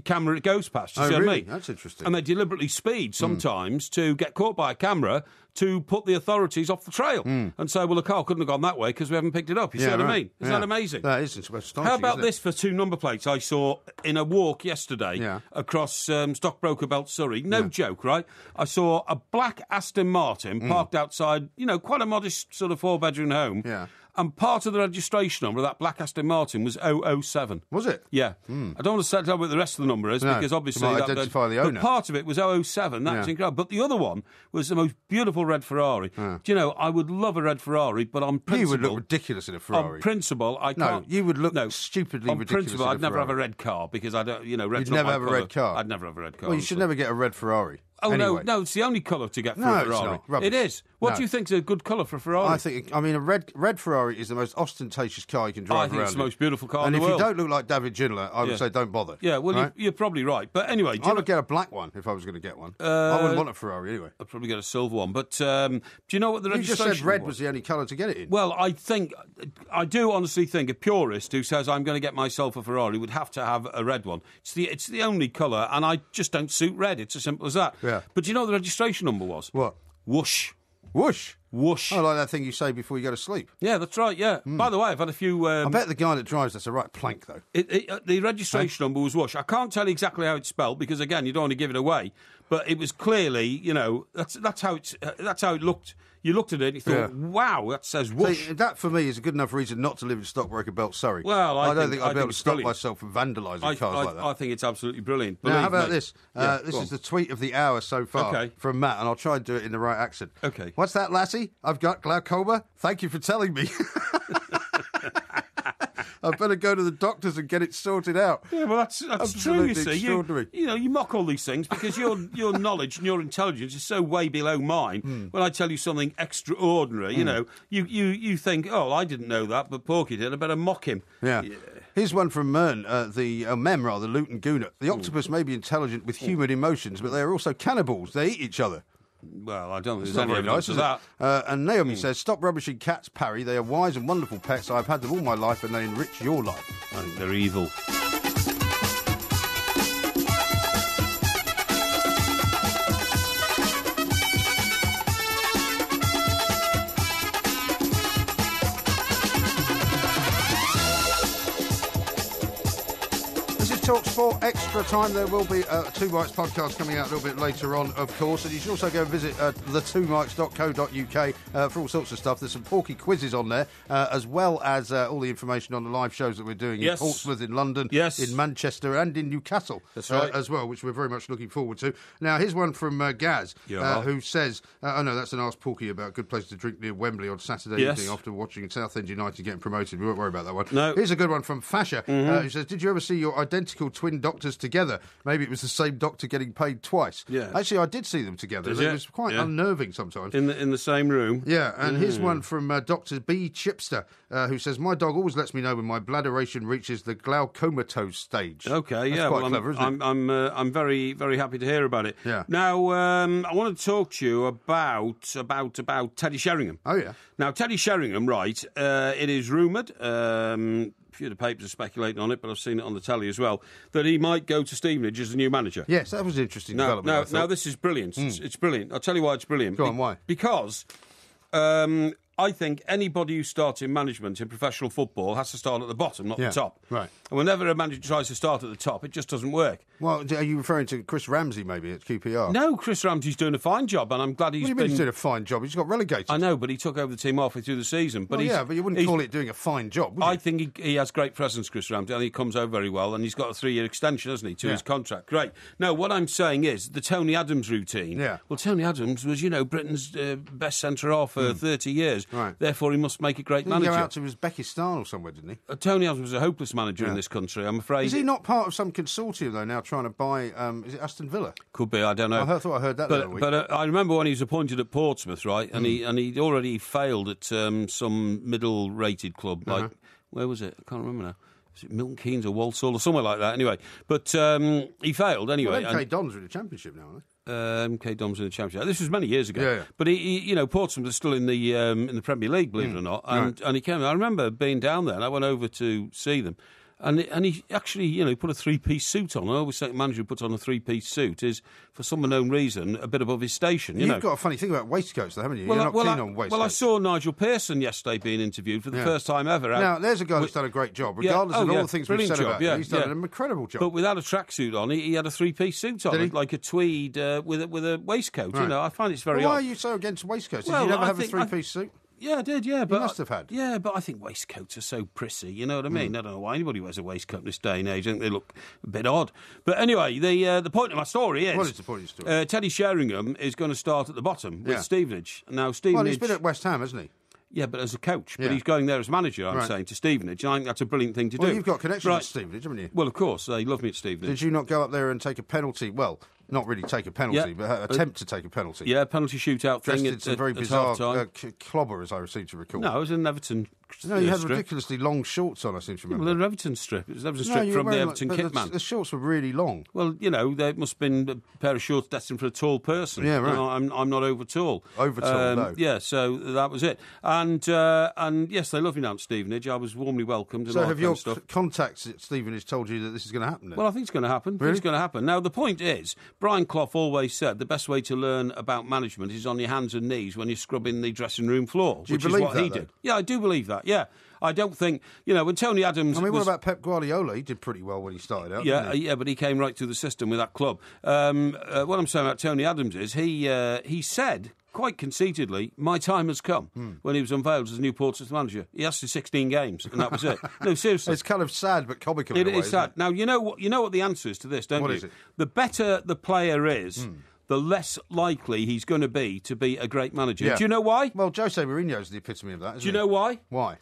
camera it goes past. You see what I mean? That's interesting. And they deliberately speed sometimes to get caught by a camera to put the authorities off the trail and say, well, the car couldn't have gone that way because we haven't picked it up. You see what I mean? Isn't that amazing? That is astonishing. How about this for 2 number plates I saw in a walk yesterday across Stockbroker Belt, Surrey? No joke, right? I saw a black Aston Martin parked outside, quite a modest sort of 4-bedroom home. Yeah. And part of the registration number of that black Aston Martin was 007. Was it? Yeah. I don't want to settle what the rest of the number is because obviously... You might identify the owner. But part of it was 007. That's incredible. But the other one was the most beautiful red Ferrari. Yeah. Do you know, I would love a red Ferrari, but on principle... You would look ridiculous in a Ferrari. On principle, I can't... No, you would look stupidly ridiculous in a Ferrari. On principle, I'd never have a red car because I don't... Red's You'd never have a red car? I'd never have a red car. Well, you should never get a red Ferrari. Oh, anyway. No, it's the only colour to get for a Ferrari. It's not. It is. What do you think is a good colour for a Ferrari? I mean, a red Ferrari is the most ostentatious car you can drive around. I think it's the most beautiful car in the world. And if you don't look like David Ginola, I would say don't bother. Yeah, well, right? You're probably right. But anyway... I would get a black one if I was going to get one. I wouldn't want a Ferrari anyway. I'd probably get a silver one. But do you know what the registration... You just said red was the only colour to get it in. Well, I do honestly think a purist who says, I'm going to get myself a Ferrari, would have to have a red one. It's the only colour, and I just don't suit red. It's as simple as that. Yeah. But do you know what the registration number was? What? Whoosh. Whoosh? Whoosh. I like that thing you say before you go to sleep. Yeah, that's right, yeah. Mm. By the way, I've had a few... I bet the guy that drives that's a right plank, though. The registration number was whoosh. I can't tell exactly how it's spelled because, again, you don't want to give it away. But it was clearly, that's how it looked. You looked at it and you thought, wow, that says whoosh. See, that, for me, is a good enough reason not to live in Stockbroker Belt, Surrey. Well, I don't think I'd be able to stop myself from vandalising cars like that. I think it's absolutely brilliant. Now, how about this? This is the tweet of the hour so far from Matt, and I'll try and do it in the right accent. Okay. What's that, lassie? I've got glaucoma. Thank you for telling me. I better go to the doctors and get it sorted out. Yeah, well, that's true, you see. Extraordinary. You know, you mock all these things because your knowledge and your intelligence is so way below mine. Mm. When I tell you something extraordinary, you know, you think, oh, I didn't know that, but Porky did, I better mock him. Yeah. Here's one from Mern, the Luton Gooner. The octopus may be intelligent with humid emotions, but they are also cannibals. They eat each other. Well, I don't think there's any evidence of that. And Naomi says, stop rubbishing cats, Parry. They are wise and wonderful pets. I've had them all my life and they enrich your life. I think they're evil. For extra time, there will be a Two Mics podcast coming out a little bit later on, of course, and you should also go and visit thetwomics.co.uk for all sorts of stuff. There's some Porky quizzes on there, as well as all the information on the live shows that we're doing in Portsmouth, in London, in Manchester and in Newcastle. That's right. As well, which we're very much looking forward to. Now, here's one from Gaz, who says, oh no, that's an Ask Porky about good places to drink near Wembley on Saturday evening after watching Southend United getting promoted. We won't worry about that one. No. Here's a good one from Fasher, who says, did you ever see your identical twin doctors together? Maybe it was the same doctor getting paid twice. Yeah. Actually, I did see them together. It was quite unnerving sometimes. In the same room. Yeah, and here's one from Dr. B. Chipster, who says, my dog always lets me know when my bladderation reaches the glaucomatose stage. Okay, that's quite clever, isn't it? I'm very, very happy to hear about it. Yeah. Now, I want to talk to you about Teddy Sheringham. Oh, yeah. Now, Teddy Sheringham, right, it is rumoured... a few of the papers are speculating on it, but I've seen it on the telly as well, that he might go to Stevenage as the new manager. Yes, that was an interesting development. No, this is brilliant. It's brilliant. I'll tell you why it's brilliant. Go on, why? Because I think anybody who starts in management in professional football has to start at the bottom, not the top. Right. And whenever a manager tries to start at the top, it just doesn't work. Well, are you referring to Chris Ramsey, maybe, at QPR? No, Chris Ramsey's doing a fine job, and I'm glad he's been... What do you mean he's doing a fine job? He's got relegated. I know, but he took over the team halfway through the season. But but you wouldn't call it doing a fine job, would you? I think he has great presence, Chris Ramsey. I think he comes over very well, and he's got a 3-year extension, hasn't he, to his contract. Great. No, what I'm saying is the Tony Adams routine. Yeah. Well, Tony Adams was, Britain's best centre-half for 30 years. Right. Therefore, he must make a great manager. He go out to Uzbekistan or somewhere, didn't he? Tony Adams was a hopeless manager in this country, I'm afraid. Is he not part of some consortium, though, now trying to buy, is it Aston Villa? Could be, I don't know. I thought I heard that the other week. But I remember when he was appointed at Portsmouth, right, and he already failed at some middle-rated club, like, where was it? I can't remember now. Was it Milton Keynes or Walsall or somewhere like that, anyway. But he failed, anyway. Well, MK Dons are in the Championship now, aren't they? MK Dons in the Championship. This was many years ago. Yeah. But he Portsmouth is still in the Premier League, believe it or not. And he came. I remember being down there, and I went over to see them. And he actually, put a 3-piece suit on. I always say the manager who puts on a 3-piece suit is, for some unknown reason, a bit above his station. You've got a funny thing about waistcoats, though, haven't you? You're not keen on waistcoats. Well, I saw Nigel Pearson yesterday being interviewed for the first time ever. Now, there's a guy who's done a great job, regardless of all the things we've said about him. He's done an incredible job. But without a tracksuit on, he had a 3-piece suit on, like a tweed with a waistcoat. Right. I find it's very odd. Why are you so against waistcoats? Did you never have a 3-piece suit? Yeah, I did, but... You must have had. Yeah, but I think waistcoats are so prissy, you know what I mean? I don't know why anybody wears a waistcoat in this day and age. I think they look a bit odd. But anyway, the point of my story is... What is the point of your story? Teddy Sheringham is going to start at the bottom with Stevenage. Now, Stevenage... Well, he's been at West Ham, hasn't he? Yeah, but as a coach. But he's going there as manager, I'm saying, to Stevenage. And I think that's a brilliant thing to do. Well, you've got connections at Stevenage, haven't you? Well, of course. They love me at Stevenage. Did you not go up there and take a penalty? Well... Not really take a penalty, but attempt to take a penalty. Yeah, penalty shootout thing. It's a very bizarre clobber, as I seem to recall. No, it was an Everton strip. No, you had ridiculously long shorts on, I seem to remember. Well, an Everton strip. It was an Everton strip from the Everton kitman. The shorts were really long. Well, they must have been a pair of shorts destined for a tall person. Yeah, right. I'm not over tall. Over tall, no. Yeah, so that was it. And yes, they love me now at Stevenage. I was warmly welcomed. So have your contacts at Stevenage told you that this is going to happen? Well, I think it's going to happen. Really? It's going to happen. Now, the point is... Brian Clough always said the best way to learn about management is on your hands and knees when you're scrubbing the dressing room floor, which is what he did. Yeah, I do believe that, yeah. I don't think, when Tony Adams... I mean, what about Pep Guardiola? He did pretty well when he started out. Yeah, didn't he? But he came right through the system with that club. What I'm saying about Tony Adams is he said... quite conceitedly, my time has come when he was unveiled as the new Portsmouth manager. He asked for 16 games, and that was it. No, seriously. It's kind of sad, but comical in a way, isn't it? It is sad. Now, you know what the answer is to this, don't you? What is it? The better the player is... the less likely he's going to be a great manager. Yeah. Do you know why? Well, Jose Mourinho's the epitome of that, isn't he? Do you know why? Why?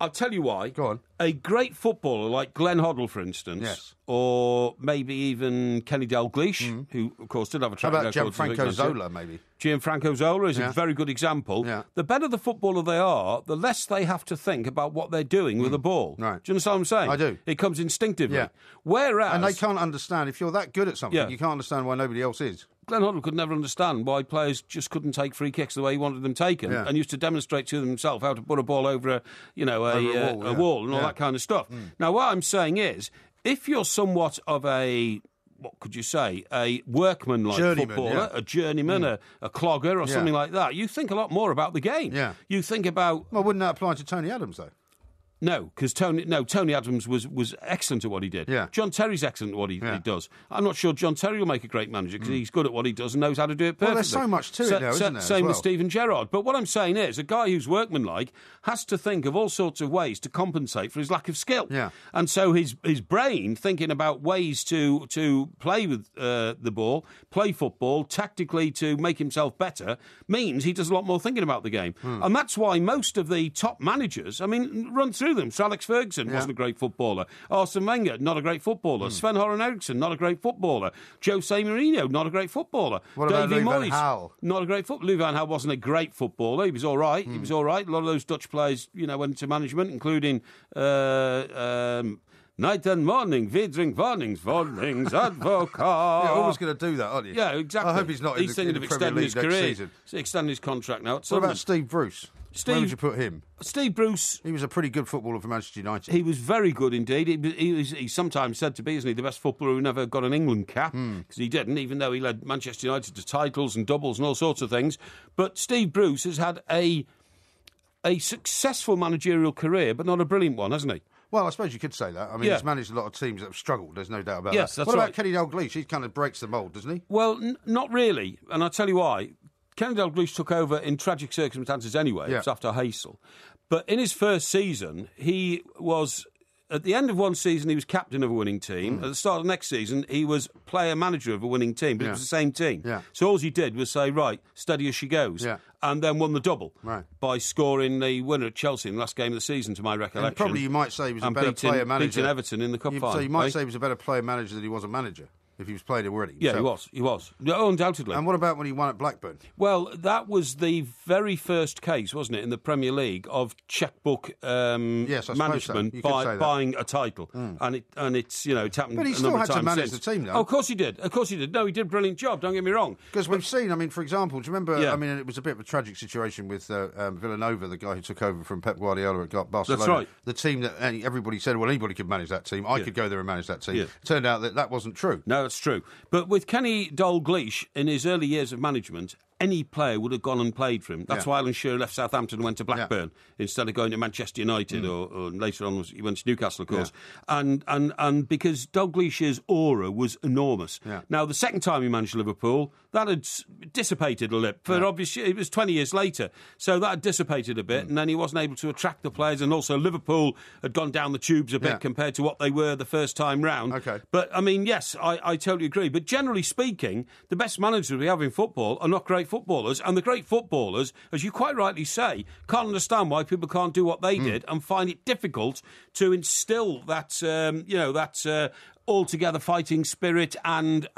I'll tell you why. Go on. A great footballer like Glenn Hoddle, for instance, yes. or maybe even Kenny Dalglish, who, of course, did have a track record. How about Gianfranco Zola, maybe? Gianfranco Zola is a very good example. Yeah. The better the footballer they are, the less they have to think about what they're doing with the ball. Right. Do you understand what I'm saying? I do. It comes instinctively. Yeah. Whereas... And they can't understand. If you're that good at something, you can't understand why nobody else is. Glenn Hoddle could never understand why players just couldn't take free kicks the way he wanted them taken, and used to demonstrate to them himself how to put a ball over a wall and all that kind of stuff. Now, what I'm saying is, if you're somewhat of a, what could you say, a workman-like footballer, a journeyman, a clogger or something like that, you think a lot more about the game. Yeah. You think about... Well, wouldn't that apply to Tony Adams, though? No, because Tony Adams was excellent at what he did. Yeah. John Terry's excellent at what he does. I'm not sure John Terry will make a great manager because he's good at what he does and knows how to do it perfectly. Well, there's so much to it now, isn't there? Same with Stephen Gerrard. But what I'm saying is a guy who's workmanlike has to think of all sorts of ways to compensate for his lack of skill. Yeah. And so his brain, thinking about ways to play with the ball, play football, tactically to make himself better, means he does a lot more thinking about the game. Mm. And that's why most of the top managers, I mean, run through them. Sir Alex Ferguson wasn't a great footballer. Arsene Wenger, not a great footballer. Sven-Göran Eriksson, not a great footballer. Jose Mourinho, not a great footballer. What about Louis Van Gaal? Not a great footballer. Louis Van Gaal wasn't a great footballer. He was all right. He was all right. A lot of those Dutch players, went into management, including... Night and morning, we drink warnings, advoca. You're always going to do that, aren't you? Yeah, exactly. I hope he's not in the Premier League next season. He's extending his contract now. What about Steve Bruce? Where would you put him? Steve Bruce... He was a pretty good footballer for Manchester United. He was very good indeed. He's sometimes said to be, isn't he, the best footballer who never got an England cap, because he didn't, even though he led Manchester United to titles and doubles and all sorts of things. But Steve Bruce has had a successful managerial career, but not a brilliant one, hasn't he? Well, I suppose you could say that. I mean, he's managed a lot of teams that have struggled, there's no doubt about that. What about Kenny Dalglish? He kind of breaks the mould, doesn't he? Well, not really, and I'll tell you why. Kenny Dalglish took over in tragic circumstances anyway. It was after Haysel. But in his first season, he was... At the end of one season, he was captain of a winning team. At the start of the next season, he was player-manager of a winning team, but it was the same team. Yeah. So all he did was say, right, steady as she goes, and then won the double by scoring the winner at Chelsea in the last game of the season, to my recollection. And probably you might say he was a better player-manager. Beating Everton in the cup final. So you might say he was a better player-manager than he was a manager. If he was played already. Yeah, so. He was. Oh, undoubtedly. And what about when he won at Blackburn? Well, that was the very first case, wasn't it, in the Premier League of chequebook management by buying a title. And it's, it's happened a number of times. But he still had to manage the team, though. Oh, of course he did. No, he did a brilliant job, don't get me wrong. Because we've seen, for example, do you remember, it was a bit of a tragic situation with Villanova, the guy who took over from Pep Guardiola at Barcelona. That's right. The team that everybody said, well, anybody could manage that team. I could go there and manage that team. Yeah. It turned out that wasn't true. No. That's true. But with Kenny Dalglish, in his early years of management, any player would have gone and played for him. That's why Alan Shearer left Southampton and went to Blackburn instead of going to Manchester United or later on he went to Newcastle, of course. Yeah. And because Dalglish's aura was enormous. Yeah. Now, the second time he managed Liverpool, that had dissipated a bit. For obviously, it was 20 years later. So that had dissipated a bit and then he wasn't able to attract the players, and also Liverpool had gone down the tubes a bit compared to what they were the first time round. Okay. But, yes, I totally agree. But generally speaking, the best managers we have in football are not great footballers, and the great footballers, as you quite rightly say, can't understand why people can't do what they did and find it difficult to instill that, that all-together fighting spirit and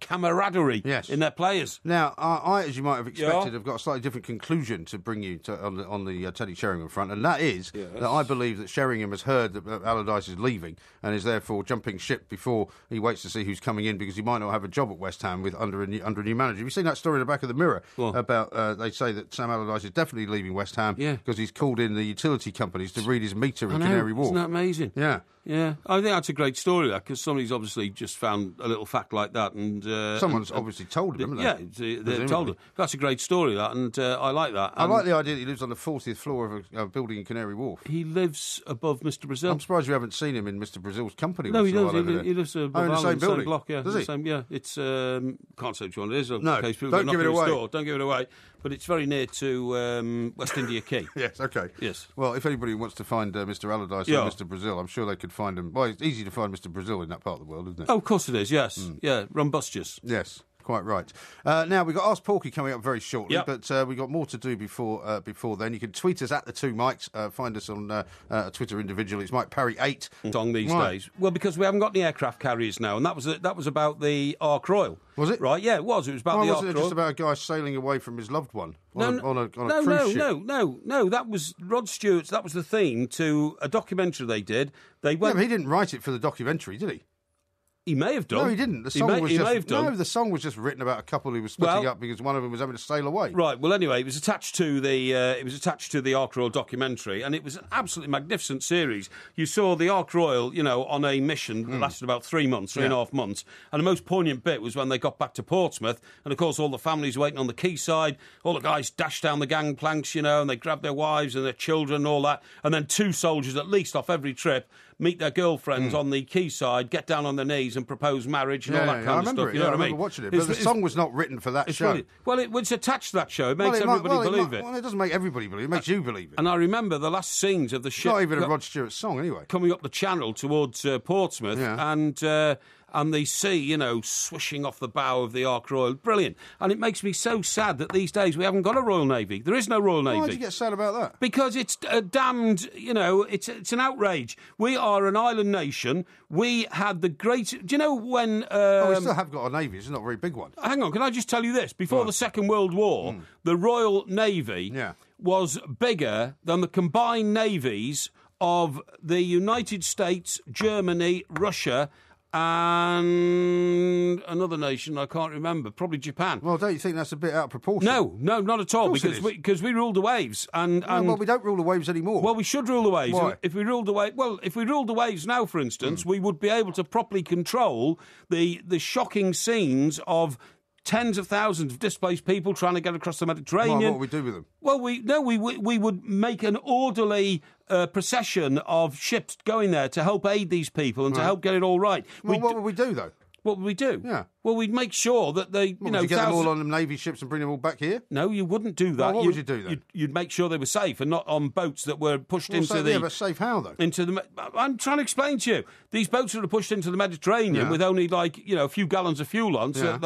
camaraderie in their players. Now, I, as you might have expected, have got a slightly different conclusion to bring you to, on the Teddy Sheringham front, and that is that I believe that Sheringham has heard that Allardyce is leaving and is therefore jumping ship before he waits to see who's coming in, because he might not have a job at West Ham under a new manager. Have you seen that story in the back of the Mirror about they say that Sam Allardyce is definitely leaving West Ham because he's called in the utility companies to read his meter in Canary Wharf. Isn't that amazing? Yeah. Yeah, I think that's a great story, that, because somebody's obviously just found a little fact like that. And someone's obviously told him, haven't they? Yeah, they've told him. That's a great story, that, and I like that. And I like the idea that he lives on the 40th floor of a building in Canary Wharf. He lives above Mr Brazil. I'm surprised you haven't seen him in Mr Brazil's company. No, he does. He lives above in the same building. Same block, yeah. Does he? Yeah, it's... can't say which one it is. No, don't give it away. Don't give it away. But it's very near to West India Quay. Yes, OK. Yes. Well, if anybody wants to find Mr Allardyce or Mr Brazil, I'm sure they could find him. Well, it's easy to find Mr Brazil in that part of the world, isn't it? Oh, of course it is, yes. Yeah, rumbustious. Yes. Quite right. Now, we've got Ask Porky coming up very shortly, but we've got more to do before then. You can tweet us at the two mics. Find us on Twitter individually. It's Mike Parry 8. Dong these days. Well, because we haven't got any aircraft carriers now, and that was about the Ark Royal. Was it? Right, yeah, it was. It was about the Ark Royal. Why wasn't it just about a guy sailing away from his loved one on a cruise ship? No. That was Rod Stewart's. That was the theme to a documentary they did. They went... Yeah, but he didn't write it for the documentary, did he? He may have done. No, he didn't. The song was just written about a couple who was splitting up because one of them was having to sail away. Right. Well, anyway, it was attached to the Ark Royal documentary, and it was an absolutely magnificent series. You saw the Ark Royal, on a mission that lasted about 3 months, three and a half months, and the most poignant bit was when they got back to Portsmouth, and of course all the families waiting on the quayside, all the guys dashed down the gangplanks, and they grabbed their wives and their children and all that, and then 2 soldiers at least off every trip meet their girlfriends on the quayside, get down on their knees and propose marriage and all that kind of stuff. I remember watching it, but the song was not written for that show. Brilliant. Well, it's attached to that show. It makes everybody believe it. Well, it doesn't make everybody believe it. It makes you believe it. And I remember the last scenes of the ship... Not even a Rod Stewart song, anyway. ...coming up the channel towards Portsmouth and the sea, swishing off the bow of the Ark Royal. Brilliant. And it makes me so sad that these days we haven't got a Royal Navy. There is no Royal Navy. Why do you get sad about that? Because it's a damned, it's an outrage. We are an island nation. We had the great... Do you know when... we still have got a Navy. It's not a very big one. Hang on, can I just tell you this? Before the Second World War, the Royal Navy was bigger than the combined navies of the United States, Germany, Russia... and another nation I can't remember, probably Japan. Well, don't you think that's a bit out of proportion? No, not at all, because we ruled the waves. Well, we don't rule the waves anymore. Well, we should rule the waves. Why? If we ruled the waves now, for instance, we would be able to properly control the shocking scenes of tens of thousands of displaced people trying to get across the Mediterranean. Well, what would we do with them? Well, we would make an orderly procession of ships going there to help aid these people and to help get it all right. Well, what would we do, though? What would we do? Yeah. Well, we'd make sure that they... would you get them all on them Navy ships and bring them all back here? No, you wouldn't do that. Well, what would you do, then? You'd make sure they were safe and not on boats that were pushed into the... Yeah, but safe how, though? I'm trying to explain to you. These boats that are pushed into the Mediterranean with only, a few gallons of fuel on, so that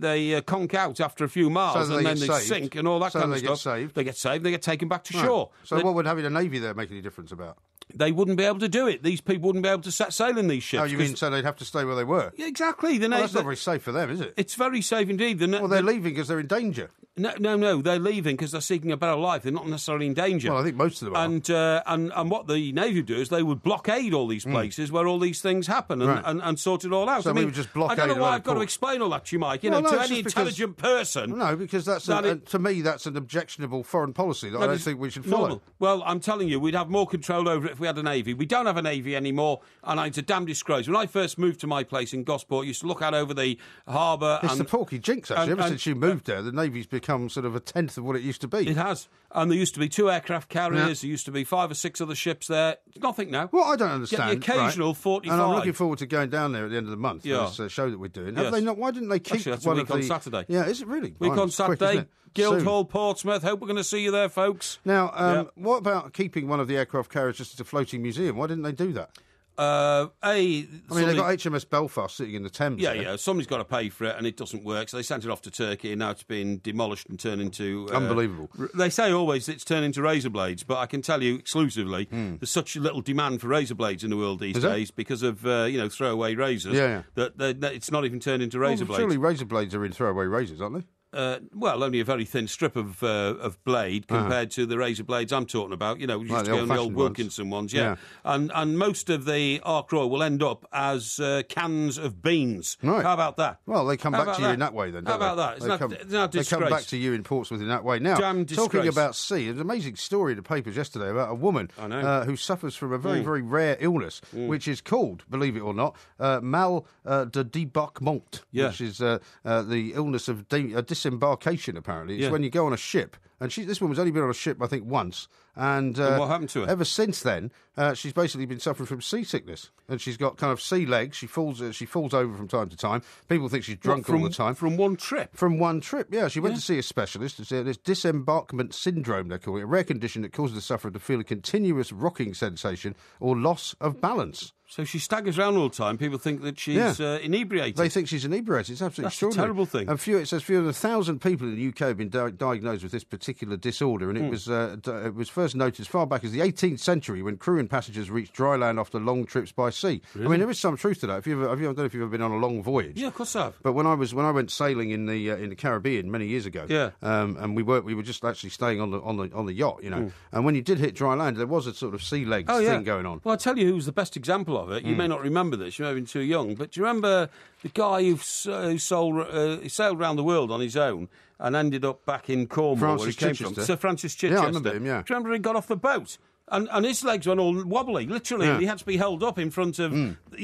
they conk out after a few miles, so and then they sink and all that kind of stuff. So they get saved. They get taken back to shore. So what would having a Navy there make any difference about? They wouldn't be able to do it. These people wouldn't be able to set sail in these ships. Oh, you mean so they'd have to stay where they were? Yeah, exactly. That's not very safe for them, is it? It's very safe indeed. They're leaving because they're in danger. No. They're leaving because they're seeking a better life. They're not necessarily in danger. Well, I think most of them are. And what the Navy would do is they would blockade all these places where all these things happen and sort it all out. So I mean, we would just blockade. I don't know why I've got to explain all that to you, Mike. To any intelligent person. No, because to me that's an objectionable foreign policy that I don't think we should follow. Normal. Well, I'm telling you, we'd have more control over it if we had a Navy. We don't have a Navy anymore, and it's a damn disgrace. When I first moved to my place in Gosport, I used to look out over the harbour. It's the Porky jinx, actually. Ever since you moved there, the Navy's become sort of a tenth of what it used to be. It has. And there used to be 2 aircraft carriers. Yeah. There used to be 5 or 6 other ships there. Nothing now. Well, I don't understand. Get the occasional 45. And I'm looking forward to going down there at the end of the month for this show that we're doing. Yes. Have they not? Why didn't they keep actually, that's one a week of on the... Saturday. Yeah, is it really? Week on Saturday. Guildhall, Portsmouth. Hope we're going to see you there, folks. Now, what about keeping one of the aircraft carriers just as a floating museum? Why didn't they do that? They've got HMS Belfast sitting in the Thames. Yeah, somebody's got to pay for it, and it doesn't work, so they sent it off to Turkey, and now it's been demolished and turned into... unbelievable. They say always it's turned into razor blades, but I can tell you exclusively there's such little demand for razor blades in the world these days because of, throwaway razors that it's not even turned into razor blades. Surely razor blades are in throwaway razors, aren't they? Only a very thin strip of blade compared to the razor blades I'm talking about. We used to be on the old Wilkinson ones, yeah. And most of the Ark Royal will end up as cans of beans. Right. How about that? Well, they come back to you in that way then, don't they? How about that? It's come back to you in Portsmouth in that way. Now, talking about sea, there's an amazing story in the papers yesterday about a woman who suffers from a very, very rare illness, which is called, believe it or not, mal de débarquement, which is the illness of disembarkation, apparently. It's when you go on a ship And this woman's only been on a ship, I think, once. And what happened to her? Ever since then, she's basically been suffering from seasickness. And she's got kind of sea legs. She falls over from time to time. People think she's drunk all the time. From one trip? From one trip, yeah. She went to see a specialist. It's this disembarkment syndrome, they call it. A rare condition that causes the sufferer to feel a continuous rocking sensation or loss of balance. So she staggers around all the time. People think that she's inebriated. They think she's inebriated. It's absolutely extraordinary. That's a terrible thing. And it says fewer than 1,000 people in the UK have been diagnosed with this particular disorder, and it was first noted as far back as the 18th century when crew and passengers reached dry land after long trips by sea. Really? I mean, there is some truth to that. I don't know if you've ever been on a long voyage. Yeah, of course I have. But when I went sailing in the Caribbean many years ago, and we were just actually staying on the yacht, you know. And when you did hit dry land, there was a sort of sea legs thing going on. Well, I'll tell you who's the best example of it. You may not remember this, you may have been too young, but do you remember the guy who sailed around the world on his own and ended up back in Cornwall, where he came from? Sir Francis Chichester. Yeah, I remember him, yeah. Do you remember he got off the boat? And his legs went all wobbly, literally. Yeah. He had to be held up in front of, like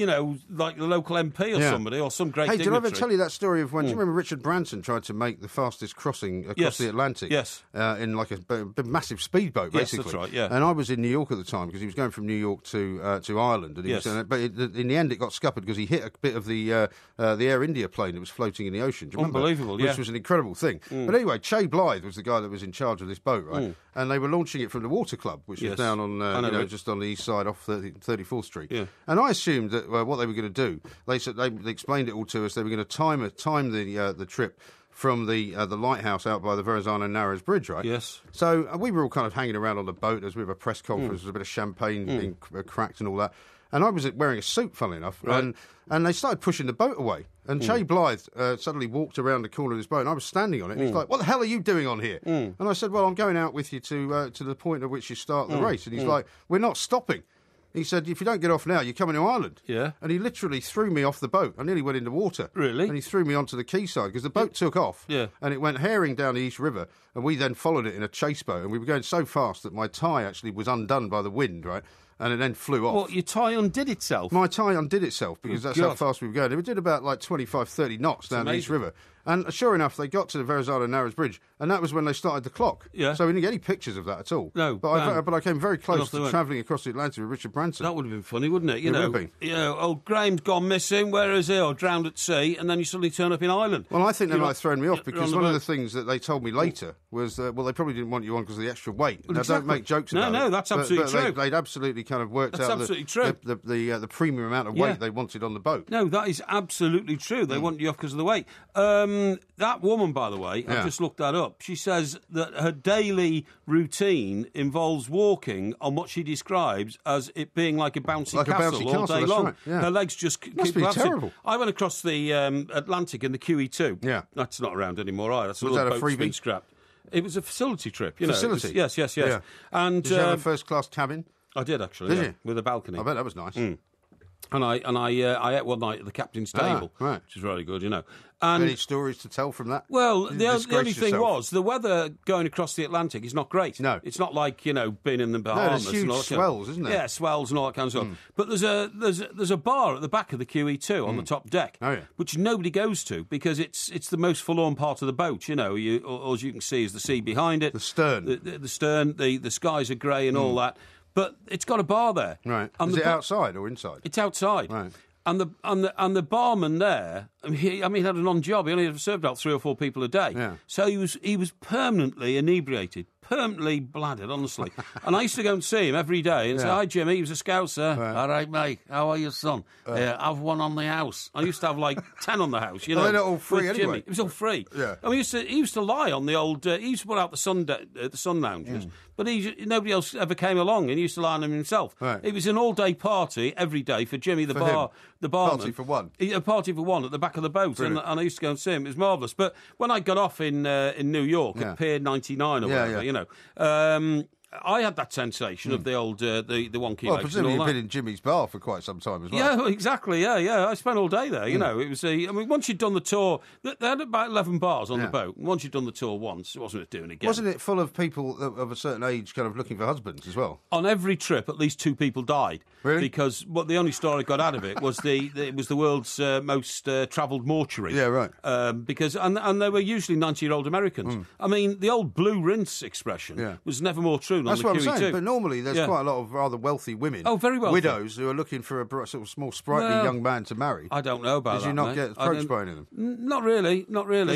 the local MP or somebody or some great dignitary. Did I ever tell you that story of when... Do you remember Richard Branson tried to make the fastest crossing across the Atlantic? Yes. In like a massive speedboat, basically. Yes, that's right, yeah. And I was in New York at the time because he was going from New York to Ireland. And he was doing it, but in the end, it got scuppered because he hit a bit of the Air India plane that was floating in the ocean. Do you remember? Unbelievable, yeah. Which was an incredible thing. But anyway, Che Blythe was the guy that was in charge of this boat, right? And they were launching it from the Water Club, which was down on, just on the east side off 34th Street. Yeah. And I assumed that what they were going to do, they explained it all to us, they were going to time the trip from the lighthouse out by the Verrazano Narrows Bridge, right? Yes. So we were all kind of hanging around on the boat. There was a bit of a press conference, there was a bit of champagne being cracked and all that. And I was wearing a suit, funnily enough, right. and they started pushing the boat away. And Che Blythe suddenly walked around the corner of his boat, and I was standing on it, and he's like, "What the hell are you doing on here?" And I said, "Well, I'm going out with you to the point at which you start the race." And he's like, "We're not stopping." He said, "If you don't get off now, you're coming to Ireland." Yeah. And he literally threw me off the boat. I nearly went into water. Really? And he threw me onto the quayside because the boat took off. Yeah. And it went herring down the East River, and we then followed it in a chase boat. And we were going so fast that my tie actually was undone by the wind, right? And it then flew off. What, your tie undid itself? My tie undid itself because that's how fast we were going. We did about 25, 30 knots down the East River. And sure enough, they got to the Verrazano Narrows Bridge, and that was when they started the clock. Yeah. So we didn't get any pictures of that at all. No. But I came very close to travelling across the Atlantic with Richard Branson. That would have been funny, wouldn't it? It would have been. You know, old Graham's gone missing. Where is he? Or drowned at sea, and then you suddenly turn up in Ireland. Well, I think they might have thrown me off because one of the things that they told me later was that, they probably didn't want you on because of the extra weight. Well, exactly. Now, don't make jokes about it. No, that's absolutely true. They'd absolutely kind of worked out the premium amount of weight they wanted on the boat. No, that is absolutely true. They want you off because of the weight. That woman, by the way, I've just looked that up. She says that her daily routine involves walking on what she describes as it being like a bouncy castle all day long. Right, yeah. Her legs just keep bouncing. Terrible. I went across the Atlantic in the QE2. Yeah, that's not around anymore. That's was that a freebie? Scrapped. It was a facility trip. Facility. Yes. Yeah. And did you have a first-class cabin? I did actually. Did you? With a balcony? I bet that was nice. And I ate one night at the captain's table, right. Which is really good, you know. And any stories to tell from that? Well, the only thing was the weather going across the Atlantic is not great. No, it's not like being in the Bahamas. No, there's huge swells, isn't there? Yeah, swells and all that kind of stuff. But there's a bar at the back of the QE2 on the top deck, which nobody goes to because it's the most forlorn part of the boat. You know, all you can see is the sea behind it, the stern, the skies are grey and all that. But it's got a bar there. Right. And is it outside or inside? It's outside. Right. And the barman there, he had an on job. He only served out 3 or 4 people a day. Yeah. So he was permanently inebriated, permanently bladdered, honestly. And I used to go and see him every day and say, "Hi, Jimmy." He was a Scouser. Right. "All right, mate. How are you, son? I've one on the house." I used to have 10 on the house. You know, well, they're not all free anyway. Jimmy. It was all free. Yeah. And he used to lie on the old. He used to put out the sun lounges. But nobody else ever came along, and he used to lie on him himself. Right. It was an all-day party every day for Jimmy, the barman. Party for one. A party for one at the back of the boat, and I used to go and see him. It was marvellous. But when I got off in New York at Pier 99 or whatever, I had that sensation of the old the wonky. Well, presumably you've been in Jimmy's bar for quite some time as well. Yeah, exactly. Yeah. I spent all day there. You know, it was. I mean, once you'd done the tour, they had about 11 bars on the boat. Once you'd done the tour once, it wasn't doing it again. Wasn't it full of people of a certain age, kind of looking for husbands as well? On every trip, at least two people died. Really? Because the only story I got out of it was it was the world's most travelled mortuary. Yeah, right. Because they were usually 90-year-old Americans. I mean, the old blue rinse expression was never more true. That's what I'm saying, too. But normally there's quite a lot of rather wealthy women, very wealthy widows, who are looking for a sort of small, sprightly young man to marry. I don't know about that. Did you not get approached by any of them? Not really.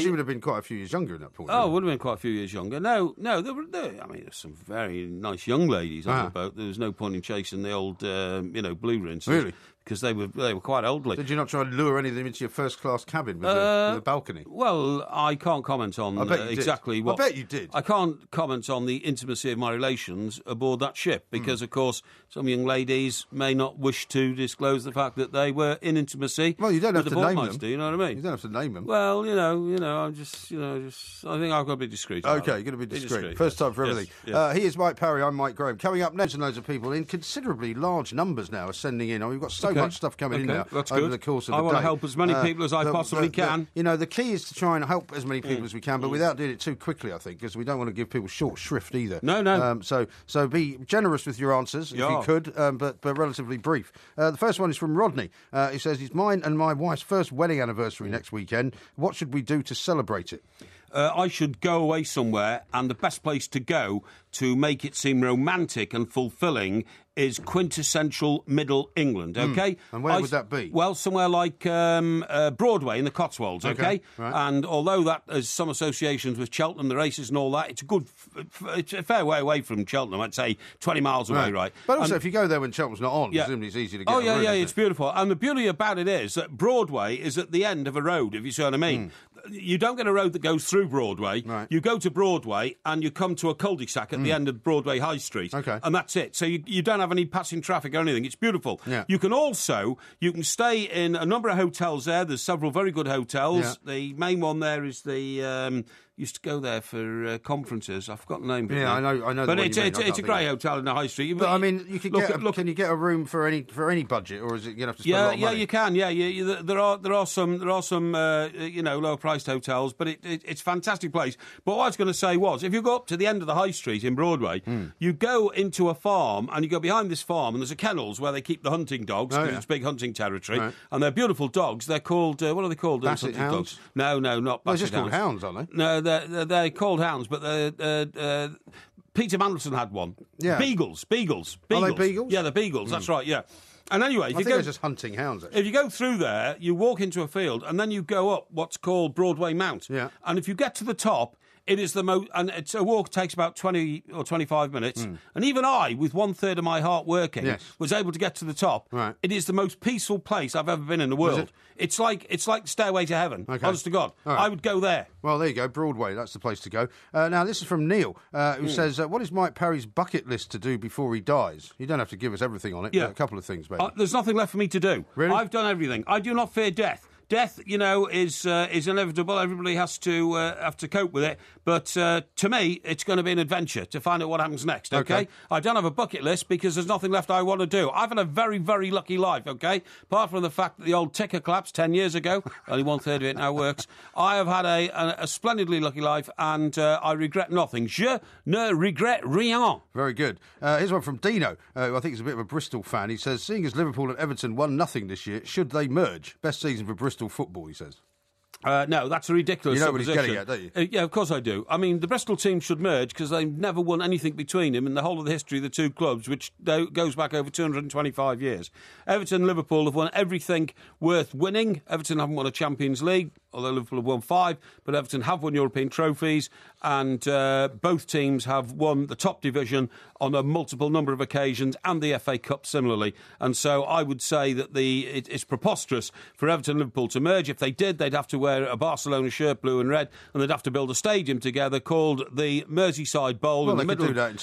She would have been quite a few years younger at that point. Oh, would have been quite a few years younger. No. I mean, there's some very nice young ladies on the boat. There was no point in chasing the old, blue rinse. Really? Because they were quite elderly. Did you not try and lure any of them into your first-class cabin with a balcony? Well, I can't comment on exactly what... I bet you did. I can't comment on the intimacy of my relations aboard that ship because, of course, some young ladies may not wish to disclose the fact that they were in intimacy. Well, you don't have to name them. Do you know what I mean? You don't have to name them. Well, I'm just... I think I've got to be discreet. OK, you've got to be discreet. First time for everything. Yes. Here's Mike Parry, I'm Mike Graham. Coming up next, and loads of people in considerably large numbers now are sending in. I mean, we've got much stuff coming in now over the course of the day. I want to help as many people as I possibly can. The key is to try and help as many people as we can, but without doing it too quickly, I think, because we don't want to give people short shrift either. No. So be generous with your answers if you could, but relatively brief. The first one is from Rodney. He says, it's mine and my wife's first wedding anniversary next weekend. What should we do to celebrate it? I should go away somewhere, and the best place to go to make it seem romantic and fulfilling is quintessential Middle England, OK? And where would that be? Well, somewhere like Broadway in the Cotswolds, OK? Right. And although that has some associations with Cheltenham, the races and all that, it's a fair way away from Cheltenham, I'd say 20 miles away, right? But also, if you go there when Cheltenham's not on, presumably it's easy to get it's beautiful. And the beauty about it is that Broadway is at the end of a road, if you see what I mean. You don't get a road that goes through Broadway. Right. You go to Broadway and you come to a cul-de-sac at the end of Broadway High Street. Okay. And that's it. So you don't have any passing traffic or anything. It's beautiful. Yeah. You can stay in a number of hotels there. There's several very good hotels. Yeah. The main one there is the... used to go there for conferences. I've forgotten the name. Yeah, I know. But it's a great hotel in the high street. But I mean, you could can you get a room for any budget, or is it you have to spend a lot of money? Yeah, you can. Yeah, there are some lower priced hotels, but it's a fantastic place. But what I was going to say was, if you go up to the end of the high street in Broadway, you go into a farm and you go behind this farm, and there's a kennels where they keep the hunting dogs because it's big hunting territory, and they're beautiful dogs. They're called what are they called? Basset hounds? Dogs. No, not Basset hounds. They're just called hounds, aren't they? No. They're called hounds, but Peter Mandelson had one. Yeah. Beagles. Are they beagles? Yeah, they're beagles, that's right, yeah. And anyway, if you go, they're just hunting hounds, actually. If you go through there, you walk into a field, and then you go up what's called Broadway Mount. Yeah. And if you get to the top, it is the most... And it's a walk takes about 20 or 25 minutes. And even I, with one-third of my heart working, was able to get to the top. Right. It is the most peaceful place I've ever been in the world. It's like Stairway to Heaven. Okay. Honest to God. Right. I would go there. Well, there you go. Broadway, that's the place to go. Now, this is from Neil, who says, what is Mike Parry's bucket list to do before he dies? You don't have to give us everything on it, but a couple of things, maybe. There's nothing left for me to do. Really? I've done everything. I do not fear death. Death, is inevitable. Everybody has to have to cope with it. But to me, it's going to be an adventure to find out what happens next, OK? I don't have a bucket list because there's nothing left I want to do. I've had a very, very lucky life, OK? Apart from the fact that the old ticker collapsed 10 years ago. Only one-third of it now works. I have had a splendidly lucky life, and I regret nothing. Je ne regrette rien. Very good. Here's one from Dino, who I think is a bit of a Bristol fan. He says, seeing as Liverpool and Everton won nothing this year, should they merge? Best season for Bristol football, he says. No, that's a ridiculous supposition. You know what he's getting at, don't you? Yeah, of course I do. I mean, the Bristol team should merge because they've never won anything between them in the whole of the history of the two clubs, which goes back over 225 years. Everton and Liverpool have won everything worth winning. Everton haven't won a Champions League, although Liverpool have won 5, but Everton have won European trophies, and both teams have won the top division on a multiple number of occasions, and the FA Cup similarly. And so I would say that it's preposterous for Everton and Liverpool to merge. If they did, they'd have to wear a Barcelona shirt, blue and red, and they'd have to build a stadium together called the Merseyside Bowl in the middle of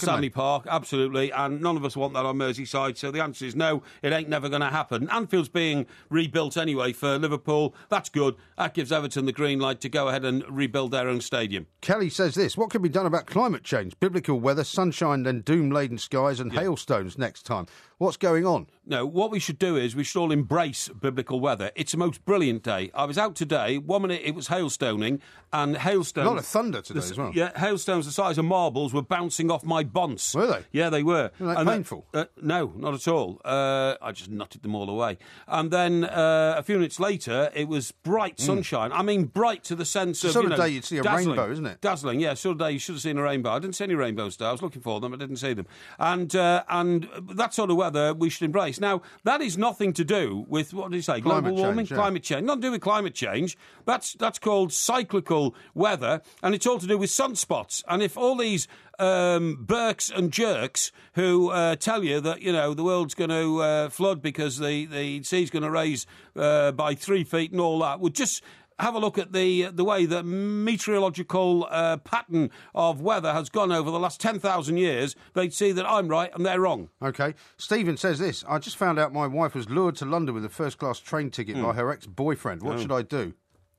Stanley Park, absolutely, and none of us want that on Merseyside, so the answer is no, it ain't never going to happen. Anfield's being rebuilt anyway for Liverpool, that's good, That gives Everton the green light to go ahead and rebuild their own stadium. Kelly says this: what can be done about climate change? Biblical weather, sunshine and doom-laden skies and hailstones next time. What's going on? No, what we should do is we should all embrace biblical weather. It's the most brilliant day. I was out today, 1 minute it was hailstoning, and hailstones... A lot of thunder today as well. Yeah, hailstones the size of marbles were bouncing off my bonce. Were they? Yeah, they were. Isn't that painful? No, not at all. I just nutted them all away. And then a few minutes later, it was bright sunshine. I mean, bright to the sense of, sort of day you'd see a rainbow, isn't it? Dazzling, yeah. Sort of day you should have seen a rainbow. I didn't see any rainbows today. I was looking for them, I didn't see them. And that sort of weather we should embrace. Now, that is nothing to do with, what did you say, global warming? Climate change. Nothing to do with climate change. That's called cyclical weather, and it's all to do with sunspots. And if all these Burks and jerks who tell you that, you know, the world's going to flood because the sea's going to raise by 3 feet and all that, would just have a look at the way the meteorological pattern of weather has gone over the last 10,000 years, they'd see that I'm right and they're wrong. OK. Stephen says this: I just found out my wife was lured to London with a first-class train ticket by her ex-boyfriend. What should I do?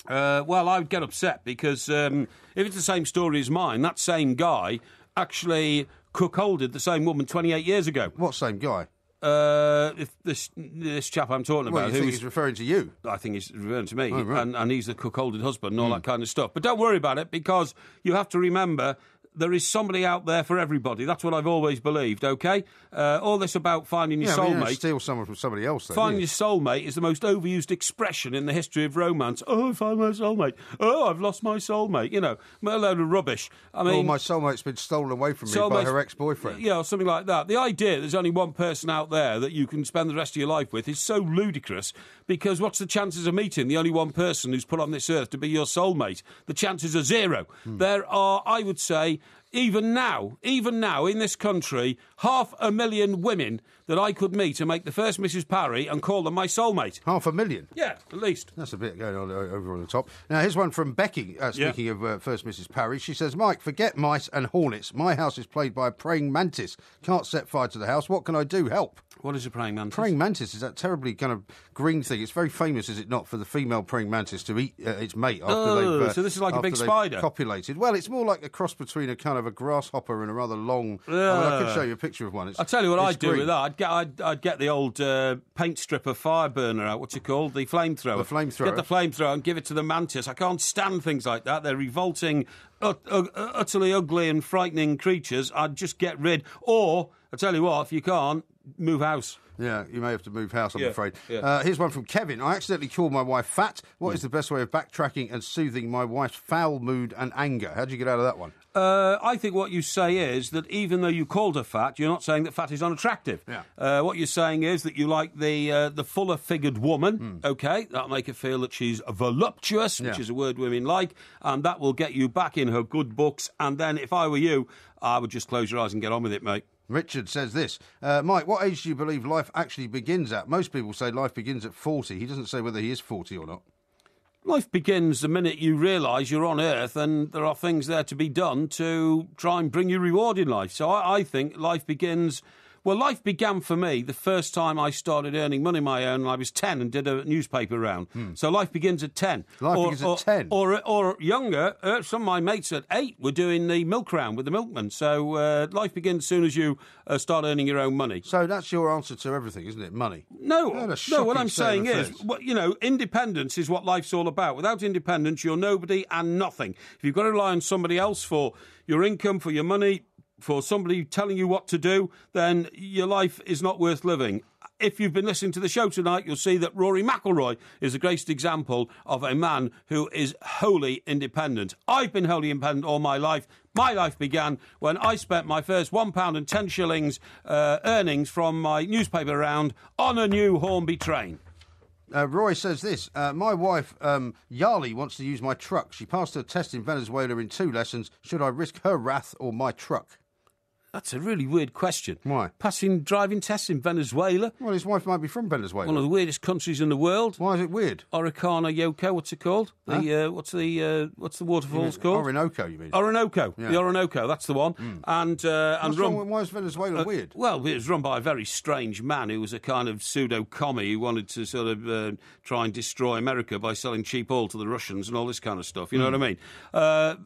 Well, I would get upset because if it's the same story as mine, that same guy actually cuckolded the same woman 28 years ago. What same guy? If this chap I'm talking about, who is referring to you? I think he's referring to me, and he's the cuckolded husband and all that kind of stuff. But don't worry about it, because you have to remember there is somebody out there for everybody. That's what I've always believed. OK, all this about finding your soulmate. You steal someone from somebody else. Though, finding your soulmate is the most overused expression in the history of romance. Oh, I found my soulmate. Oh, I've lost my soulmate. You know, a load of rubbish. I mean, my soulmate's been stolen away from me by her ex-boyfriend. Yeah, or something like that. The idea there's only one person out there that you can spend the rest of your life with is so ludicrous, because what's the chances of meeting the only one person who's put on this earth to be your soulmate? The chances are zero. There are, I would say, even now in this country, 500,000 women that I could meet to make the first Mrs. Parry and call them my soulmate. 500,000? Yeah, at least. That's a bit going on over on the top. Now, here's one from Becky, speaking of first Mrs. Parry. She says, Mike, forget mice and hornets. My house is plagued by a praying mantis. Can't set fire to the house. What can I do? Help. What is a praying mantis? Praying mantis is that terribly kind of green thing. It's very famous, is it not, for the female praying mantis to eat its mate after they've... so this is like a big spider? Copulated. Well, it's more like a cross between a kind of a grasshopper and a rather long... I could show you a picture of one. I'll tell you what I'd do with that. I'd get the old paint stripper fire burner out. What's it called? The flamethrower. The flamethrower. Get the flamethrower and give it to the mantis. I can't stand things like that. They're revolting, utterly ugly and frightening creatures. I'd just get rid. Or, I tell you what, if you can't, move house. Yeah, you may have to move house, I'm afraid. Yeah. Here's one from Kevin. I accidentally called my wife fat. What is the best way of backtracking and soothing my wife's foul mood and anger? How do you get out of that one? I think what you say is that even though you called her fat, you're not saying that fat is unattractive. Yeah. What you're saying is that you like the fuller-figured woman. OK, that'll make her feel that she's voluptuous, which is a word women like, and that will get you back in her good books. And then if I were you, I would just close your eyes and get on with it, mate. Richard says this: Mike, what age do you believe life actually begins at? Most people say life begins at 40. He doesn't say whether he is 40 or not. Life begins the minute you realise you're on Earth and there are things there to be done to try and bring you reward in life. So I think life begins... Well, life began for me the first time I started earning money my own, and I was 10 and did a newspaper round. So life begins at 10. Life begins at 10? Or younger. Some of my mates at 8 were doing the milk round with the milkman. So life begins as soon as you start earning your own money. So that's your answer to everything, isn't it? Money? No, what I'm saying is, independence is what life's all about. Without independence, you're nobody and nothing. If you've got to rely on somebody else for your income, for your money, for somebody telling you what to do, then your life is not worth living. If you've been listening to the show tonight, you'll see that Rory McIlroy is the greatest example of a man who is wholly independent. I've been wholly independent all my life. My life began when I spent my first £1.10 earnings from my newspaper round on a new Hornby train. Roy says this: my wife, Yali, wants to use my truck. She passed her test in Venezuela in 2 lessons. Should I risk her wrath or my truck? That's a really weird question. Why? Passing driving tests in Venezuela. Well, his wife might be from Venezuela. One of the weirdest countries in the world. Why is it weird? Oricana Yoko, what's it called? Huh? What's the waterfalls called? Orinoco, you mean? Orinoco. Yeah. The Orinoco, that's the one. Mm. And why is Venezuela weird? Well, it was run by a very strange man who was a kind of pseudo-commie who wanted to sort of try and destroy America by selling cheap oil to the Russians and all this kind of stuff. You know what I mean?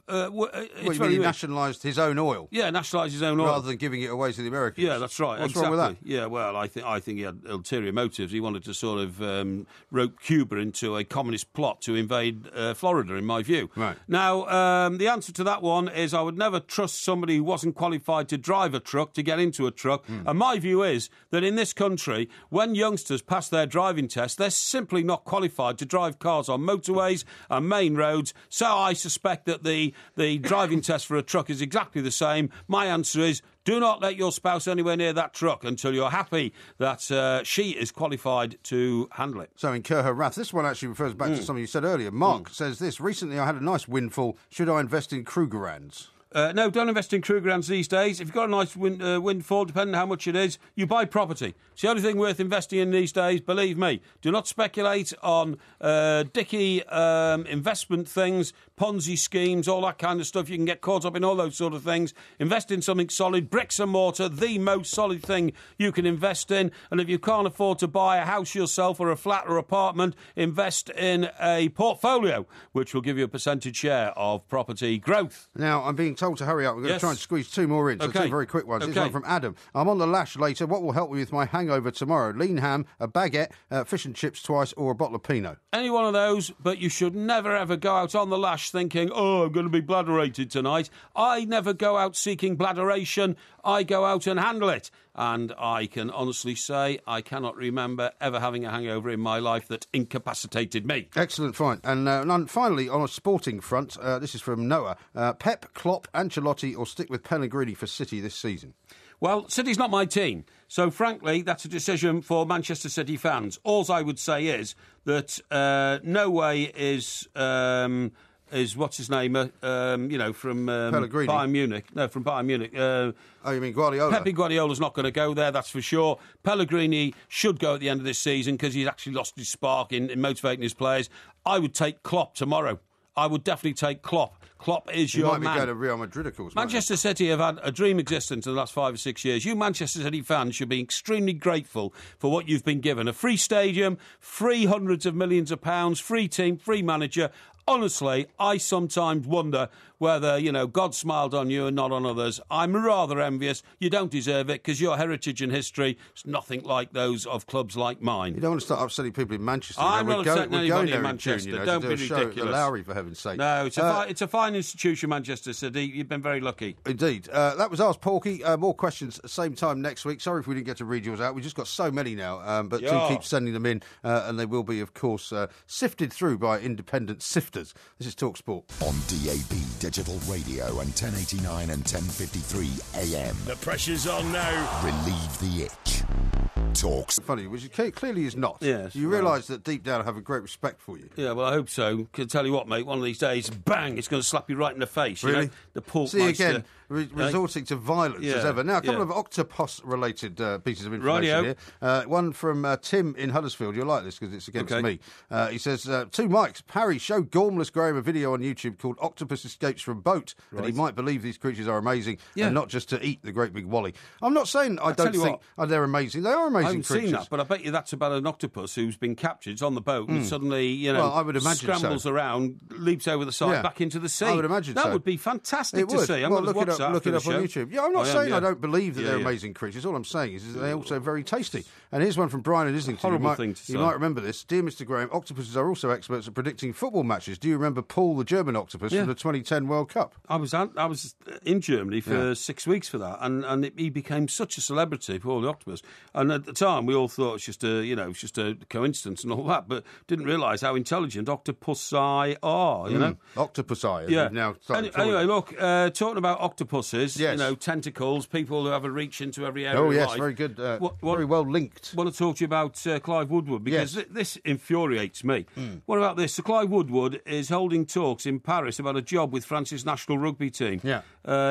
It's very weird. He nationalised his own oil? Yeah, nationalised his own oil. Rather than giving it away to the Americans. Yeah, that's right. What's wrong with that? Yeah, well, I think he had ulterior motives. He wanted to sort of rope Cuba into a communist plot to invade Florida, in my view. Right. Now, the answer to that one is I would never trust somebody who wasn't qualified to drive a truck to get into a truck. Mm. And my view is that in this country, when youngsters pass their driving test, they're simply not qualified to drive cars on motorways and main roads. So I suspect that the driving test for a truck is exactly the same. My answer is do not let your spouse anywhere near that truck until you're happy that she is qualified to handle it. So incur her wrath. This one actually refers back to something you said earlier. Mark says this, recently I had a nice windfall. Should I invest in Krugerrands? No, don't invest in Krugerrands these days. If you've got a nice windfall, depending on how much it is, you buy property. It's the only thing worth investing in these days, believe me. Do not speculate on dicky investment things, Ponzi schemes, all that kind of stuff. You can get caught up in all those sort of things. Invest in something solid. Bricks and mortar, the most solid thing you can invest in. And if you can't afford to buy a house yourself or a flat or apartment, invest in a portfolio, which will give you a percentage share of property growth. Now, I'm being told to hurry up. We're going to try and squeeze two more in. So two very quick ones. This one from Adam. I'm on the lash later. What will help me with my hangover tomorrow? Lean ham, a baguette, fish and chips twice, or a bottle of Pinot? Any one of those, but you should never, ever go out on the lash thinking, oh, I'm going to be bladderated tonight. I never go out seeking bladderation. I go out and handle it. And I can honestly say I cannot remember ever having a hangover in my life that incapacitated me. Excellent, fine. And finally, on a sporting front, this is from Noah. Pep, Klopp, Ancelotti, or stick with Pellegrini for City this season? Well, City's not my team. So, frankly, that's a decision for Manchester City fans. All I would say is that no way is what's his name? From Pellegrini. Bayern Munich. No, from Bayern Munich. Oh, you mean Guardiola? Pepe Guardiola's not going to go there, that's for sure. Pellegrini should go at the end of this season because he's actually lost his spark in motivating his players. I would take Klopp tomorrow. I would definitely take Klopp. Klopp is your man. He might be going to Real Madrid, of course. Manchester City have had a dream existence in the last 5 or 6 years. You Manchester City fans should be extremely grateful for what you've been given. A free stadium, free hundreds of millions of pounds, free team, free manager. Honestly, I sometimes wonder whether, God smiled on you and not on others. I'm rather envious. You don't deserve it because your heritage and history is nothing like those of clubs like mine. You don't want to start upsetting people in Manchester. I'm not upsetting anybody in Manchester. Don't be ridiculous. The Lowry, for heaven's sake. No, it's a fine institution, Manchester City. You've been very lucky. Indeed. That was ours, Porky. More questions same time next week. Sorry if we didn't get to read yours out. We've just got so many now, but do keep sending them in, and they will be, of course, sifted through by independent sifters. This is TalkSport. On DAB, digital radio and 1089 and 1053 AM. The pressure's on now. Relieve the itch. Talks. Funny, which it clearly is not. Yes. You realise that deep down I have a great respect for you. Yeah, well, I hope so. Can tell you what, mate, one of these days, bang, it's going to slap you right in the face. Really? You know? The pork See, meister, again, resorting to violence as ever. Now, a couple of octopus-related pieces of information here. One from Tim in Huddersfield. You'll like this because it's against me. He says, two mics, Parry, show Gormless Graham a video on YouTube called Octopus Escapes from Boat. Right. And he might believe these creatures are amazing and not just to eat the great big wally. I'm not saying I don't think they're amazing. They are amazing. I haven't seen that, but I bet you that's about an octopus who's been captured, it's on the boat, and suddenly, I would imagine scrambles around, leaps over the side, back into the sea. I would imagine that would be fantastic to see. I'm going to watch that. Look it up on YouTube. Yeah, I'm not saying I don't believe that they're amazing creatures. All I'm saying is that they're also very tasty. And here's one from Brian in Islington. Horrible thing to say. You might remember this. Dear Mr. Graham, octopuses are also experts at predicting football matches. Do you remember Paul, the German octopus from the 2010 World Cup? I was in Germany for 6 weeks for that, and he became such a celebrity, Paul the octopus. And time, we all thought it's just a, you know, it's just a coincidence and all that, but didn't realise how intelligent octopusi are. You know, octopusi. Yeah. Now anyway, look, talking about octopuses, yes, you know, tentacles, people who have a reach into every area. Oh yes, life, very good, very well linked. Want to talk to you about Clive Woodward, because yes, this infuriates me. What about this? So Clive Woodward is holding talks in Paris about a job with France's national rugby team. Yeah.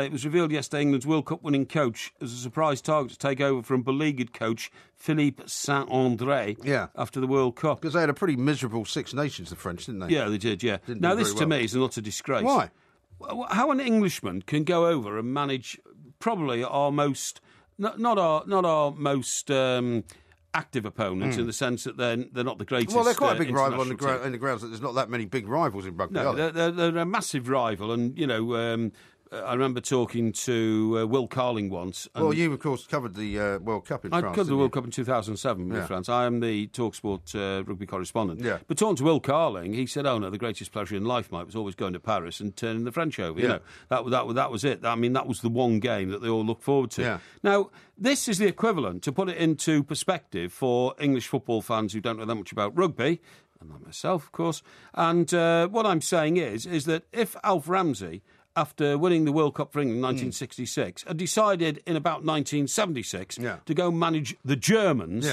It was revealed yesterday England's World Cup winning coach as a surprise target to take over from beleaguered coach Philippe Saint-André after the World Cup. Because they had a pretty miserable Six Nations, the French, didn't they? Yeah, they did, yeah. Didn't now, this to me is an utter disgrace. Why? How an Englishman can go over and manage probably our most... Not our most... active opponents in the sense that they're not the greatest. Well, they're quite a big rival on the in the grounds that there's not that many big rivals in rugby. No, they're a massive rival, and you know, I remember talking to Will Carling once. And well, you of course covered the World Cup in France. I covered the World Cup in 2007 in France. I am the TalkSport rugby correspondent. Yeah. But talking to Will Carling, he said, "Oh no, the greatest pleasure in life, mate, was always going to Paris and turning the French over." Yeah. You know, that was it. I mean, that was the one game that they all looked forward to. Yeah. Now, this is the equivalent, to put it into perspective for English football fans who don't know that much about rugby, and not myself, of course. And what I'm saying is that if Alf Ramsey, after winning the World Cup for England in 1966, had decided in about 1976 to go manage the Germans,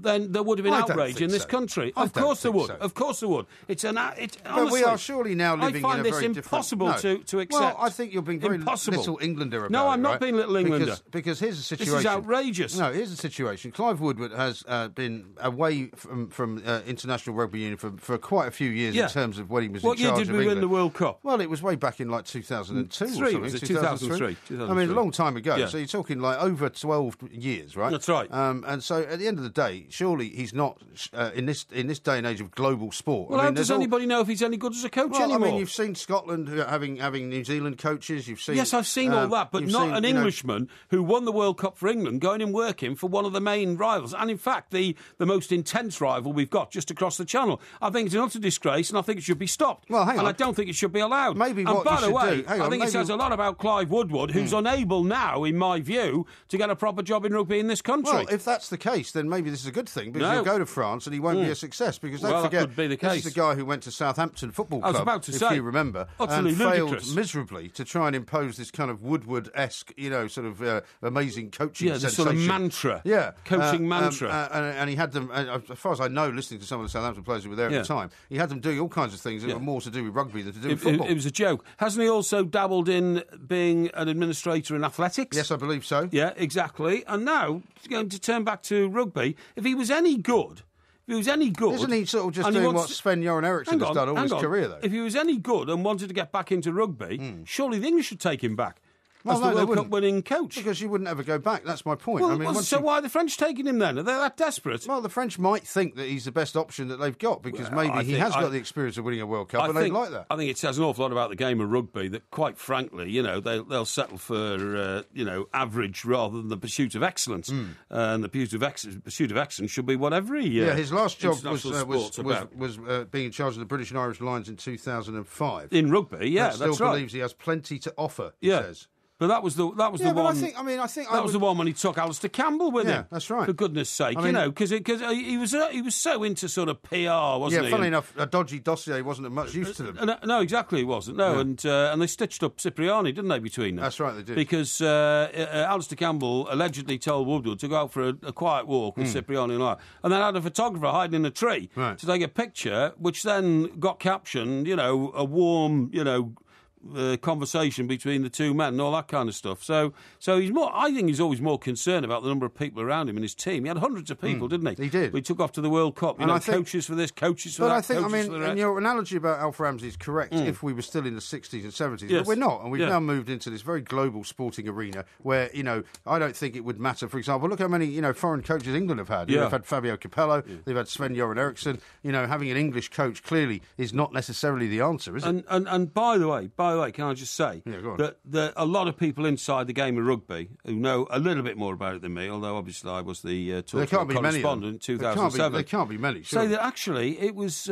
then there would have been outrage in this country. Of course there would. So. Of course there would. Honestly, we are surely now living in a very impossible different... to accept. Well, I think you're being very little Englander about it. No, I'm not being little Englander. Because here's the situation. This is outrageous. No, here's the situation. Clive Woodward has been away from International Rugby Union for quite a few years in terms of when he was in charge of England. What year did we win the World Cup? Well, it was way back in like 2002 or something. Was it 2003? I mean, a long time ago. Yeah. So you're talking like over 12 years, right? That's right. And so at the end of the day, surely he's not in this day and age of global sport. Well, I mean, how does anybody know if he's any good as a coach anymore? I mean, you've seen Scotland having New Zealand coaches. You've seen I've seen all that, but not an Englishman who won the World Cup for England going and working for one of the main rivals, and in fact the most intense rival we've got just across the Channel. I think it's an utter disgrace, and I think it should be stopped. Well, hang on. I don't think it should be allowed. Maybe and what by you the way, do. Hang I on, think maybe... it says a lot about Clive Woodward, who's unable now, in my view, to get a proper job in rugby in this country. Well, if that's the case, then maybe this is a good thing, because he'll go to France and he won't be a success, because don't forget, this is the guy who went to Southampton Football Club, if you remember, and ludicrous. Failed miserably to try and impose this kind of Woodward-esque, you know, sort of amazing coaching sensation. Yeah, sort of mantra. Yeah. Coaching mantra. And he had them, as far as I know, listening to some of the Southampton players who were there at the time, he had them doing all kinds of things that were more to do with rugby than to do with football. It was a joke. Hasn't he also dabbled in being an administrator in athletics? Yes, I believe so. Yeah, exactly. And now, going to turn back to rugby... If he was any good... Isn't he sort of just doing what Sven-Göran Eriksson has done all his career, though? If he was any good and wanted to get back into rugby, surely the English should take him back. Well, no, the World Cup winning coach. Because you wouldn't ever go back, that's my point. Well, I mean, so why are the French taking him then? Are they that desperate? Well, the French might think that he's the best option that they've got, because maybe he has got the experience of winning a World Cup, and they'd like that. I think it says an awful lot about the game of rugby that, quite frankly, you know, they'll settle for, you know, average rather than the pursuit of excellence. And the pursuit of excellence should be what every his last job was being in charge of the British and Irish Lions in 2005. In rugby, yeah, that's right. He still believes he has plenty to offer, he says. But that was the one. I think that was the one when he took Alistair Campbell with him. That's right. For goodness sake, I mean, you know, because he was so into sort of PR, wasn't he? Yeah, funnily enough, a dodgy dossier wasn't of much use to them. No, exactly, he wasn't. No, and they stitched up Cipriani, didn't they, between them? That's right, they did. Because Alistair Campbell allegedly told Woodward to go out for a quiet walk with Cipriani and I, and then had a photographer hiding in a tree to take a picture, which then got captioned, you know, a warm, you know, conversation between the two men and all that kind of stuff. So he's more. I think he's always more concerned about the number of people around him and his team. He had hundreds of people, didn't he? He did. We took off to the World Cup. Coaches for this, coaches for that. But I think, and your analogy about Alf Ramsey is correct. If we were still in the 60s and 70s, but we're not, and we've now moved into this very global sporting arena where, you know, I don't think it would matter. For example, look how many, you know, foreign coaches England have had. Yeah. They've had Fabio Capello. Yeah. They've had Sven-Göran Eriksson. You know, having an English coach clearly is not necessarily the answer, is it? And by the way. by the way, can I just say that a lot of people inside the game of rugby who know a little bit more about it than me, although obviously I was the Talksport correspondent in 2007. There can't be many. Say that actually it was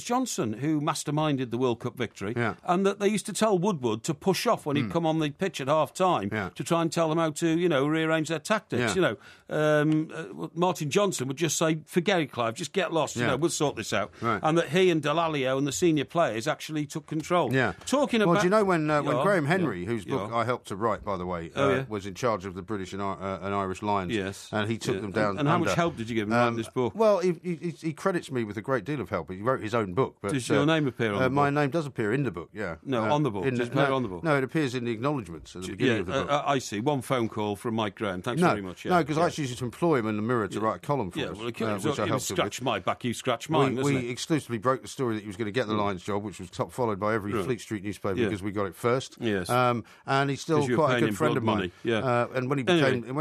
Johnson who masterminded the World Cup victory, and that they used to tell Woodward to push off when he'd come on the pitch at half time to try and tell them how to rearrange their tactics. You know, Martin Johnson would just say, "Forget it, Clive, just get lost. You know, we'll sort this out." Right. And that he and Delalio and the senior players actually took control. Yeah. Well, do you know when Graham Henry, whose book I helped to write, by the way, was in charge of the British and Irish Lions, and he took them down. And how much help did you give him writing this book? Well, he credits me with a great deal of help. He wrote his own book. But, does your name appear on the book? My name does appear in the book, No, on the book. On the book. No, it appears in the acknowledgements at the beginning of the book. I see. One phone call from Mike Graham. Thanks very much. No, because I actually used to employ him in the Mirror to write a column for us. You scratch my back, you scratch mine, wasn't it? We exclusively broke the story that he was going to get the Lions job, which was top followed by every Fleet Street newspaper because we got it first. Yes, and he's still quite a good friend of mine. Yeah. And when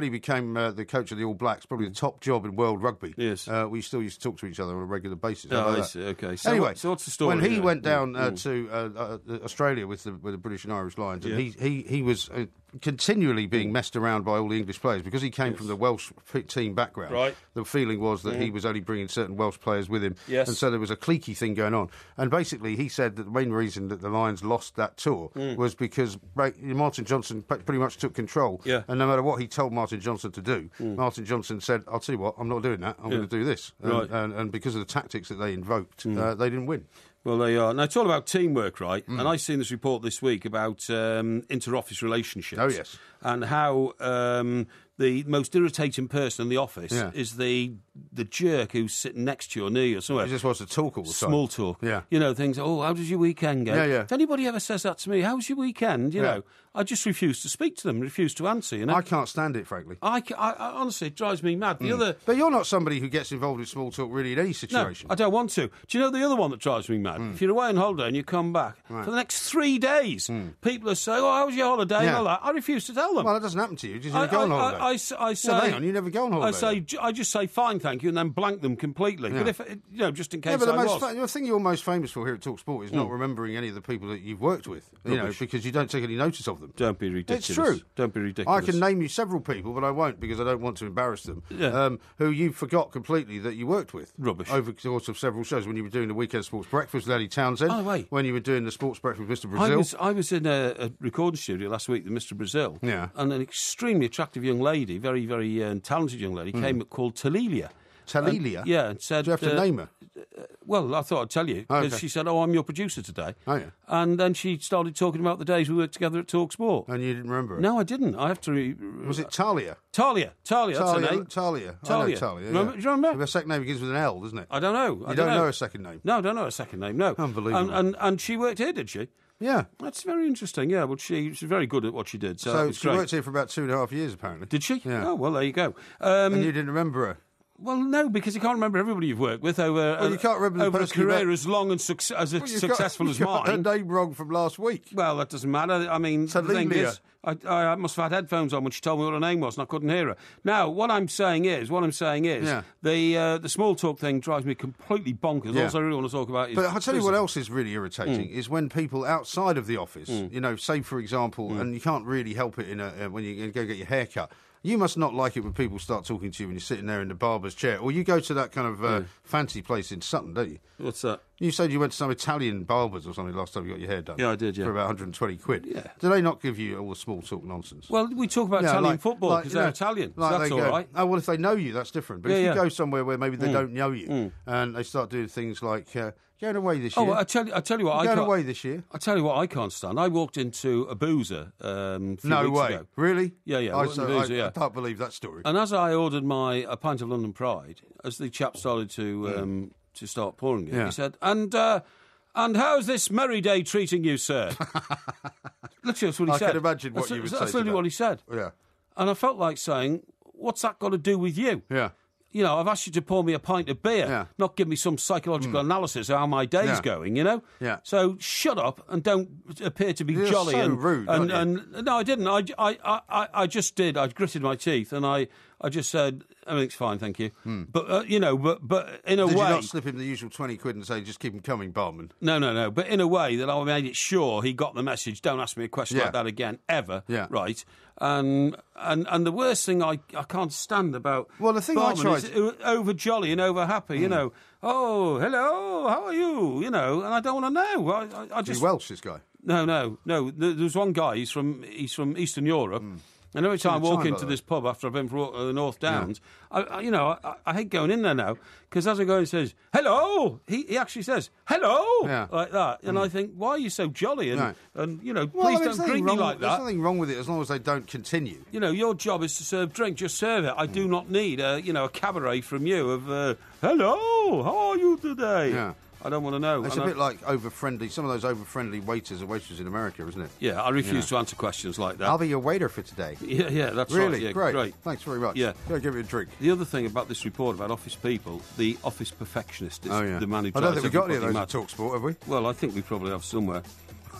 he became the coach of the All Blacks, probably the top job in world rugby. Yes, we still used to talk to each other on a regular basis. Oh, I see. Okay. So anyway, so what's the story? When he went down to Australia with the British and Irish Lions, and he was continually being messed around by all the English players because he came from the Welsh team background. Right. The feeling was that he was only bringing certain Welsh players with him, and so there was a cliquey thing going on. And basically, he said that the main reason that the Lions lost that tour was because Martin Johnson pretty much took control, and no matter what he told Martin Johnson to do, Martin Johnson said, "I'll tell you what, I'm not doing that. I'm going to do this." And, and because of the tactics that they invoked, they didn't win. Well, they are. Now, it's all about teamwork, right? And I've seen this report this week about inter-office relationships. Oh, yes. And how the most irritating person in the office is the jerk who's sitting next to you or near you or somewhere. He just wants to talk all the time. Small talk. Yeah. You know, things, "Oh, how did your weekend go?" Yeah, yeah. If anybody ever says that to me, "How was your weekend?" You know, I just refuse to speak to them, refuse to answer. You know? I can't stand it, frankly. I honestly, it drives me mad. But you're not somebody who gets involved in small talk really in any situation. No, I don't want to. Do you know the other one that drives me mad? If you're away on holiday and you come back, for the next 3 days, people are saying, "Oh, how was your holiday?" and all that. I refuse to tell them. Well, that doesn't happen to you. Did you go on holiday? I say, well, hang on, you never go on holiday. I just say, "Fine, thank you," and then blank them completely. But if just in case the thing you're most famous for here at TalkSport is not remembering any of the people that you've worked with, because you don't take any notice of them. Don't be ridiculous. It's true. Don't be ridiculous. I can name you several people, but I won't because I don't want to embarrass them, who you forgot completely that you worked with. Rubbish. Over the course of several shows, when you were doing the Weekend Sports Breakfast with Eddie Townsend, by the way, when you were doing the Sports Breakfast with Mr. Brazil. I was in a recording studio last week with Mr. Brazil, and an extremely attractive young lady, very, very talented young lady, came called Talilia. Talilia? Yeah, and said... Do you have to name her? Well, I thought I'd tell you, because she said, "Oh, I'm your producer today." Oh, yeah. And then she started talking about the days we worked together at TalkSport. And you didn't remember it? No, I didn't. I have to... Was it Talia? Talia, that's her name. Talia. I know Talia. Do you remember? Her second name begins with an L, doesn't it? I don't know. I don't know her second name? No, I don't know her second name, no. Unbelievable. And she worked here, did she? Yeah. That's very interesting, yeah. Well, she's very good at what she did, so she worked here for about 2.5 years, apparently. Did she? Yeah. Oh, well, there you go. And you didn't remember her? Well, no, because you can't remember everybody you've worked with over you can't remember over a career as long and successful as mine. You got her name wrong from last week. Well, that doesn't matter. I mean, the thing is, I must have had headphones on when she told me what her name was, and I couldn't hear her. Now, what I'm saying is, the small talk thing drives me completely bonkers. Yeah. Also, I really want to talk about. But I'll tell you what else is really irritating is when people outside of the office, say for example, and you can't really help it in when you go get your hair cut. You must not like it when people start talking to you when you're sitting there in the barber's chair. Or you go to that kind of fancy place in Sutton, don't you? What's that? You said you went to some Italian barbers or something last time you got your hair done. Yeah, I did, yeah. For about 120 quid. Yeah. Do they not give you all the small talk nonsense? Well, we talk about Italian football because they're Italian. So that's all right. Oh, well, if they know you, that's different. But if you go somewhere where maybe they don't know you and they start doing things like... Going away this year. Oh, I tell you what. Going away this year. I tell you what, I can't stand. I walked into a boozer. A few weeks ago. Really? Yeah, yeah. I can't believe that story. And as I ordered my a pint of London Pride, as the chap started to start pouring it, he said, "And how's this merry day treating you, sir?" Literally, that's what he said. I can imagine what you would say. That's literally what he said. Yeah. And I felt like saying, "What's that got to do with you?" Yeah. You know, I've asked you to pour me a pint of beer, not give me some psychological analysis of how my day's going, you know? Yeah. So shut up and don't appear to be jolly. You're so rude, aren't you? No, I didn't. I just did. I gritted my teeth and I... I just said, everything's fine, thank you. But, you know, but in a way... Did you not slip him the usual 20 quid and say, just keep him coming, barman? No. But in a way that I made it sure he got the message, don't ask me a question like that again, ever, right? And the worst thing I can't stand about barman is over-jolly and over-happy, you know. Oh, hello, how are you? You know, and I don't want to know. I just... Is he Welsh, this guy? No. There's one guy, he's from Eastern Europe... And every time I walk into this pub after I've been from the North Downs, I hate going in there now because as I go in, he says, hello! He actually says, hello! Yeah. Like that. And I think, why are you so jolly? And, you know, please don't drink me like that. There's nothing wrong with it as long as they don't continue. You know, your job is to serve drink. Just serve it. I do not need, a cabaret from you of, hello! How are you today? Yeah. I don't want to know. It's a bit like over-friendly. Some of those over-friendly waiters and waitresses in America, isn't it? Yeah, I refuse to answer questions like that. I'll be your waiter for today. Yeah, that's really? Right. Really? Yeah, great. Thanks very much. Yeah. Go give me a drink. The other thing about this report about office people, the office perfectionist is the man who drives everybody mad. I don't think we've got any of those at TalkSport, have we? Well, I think we probably have somewhere.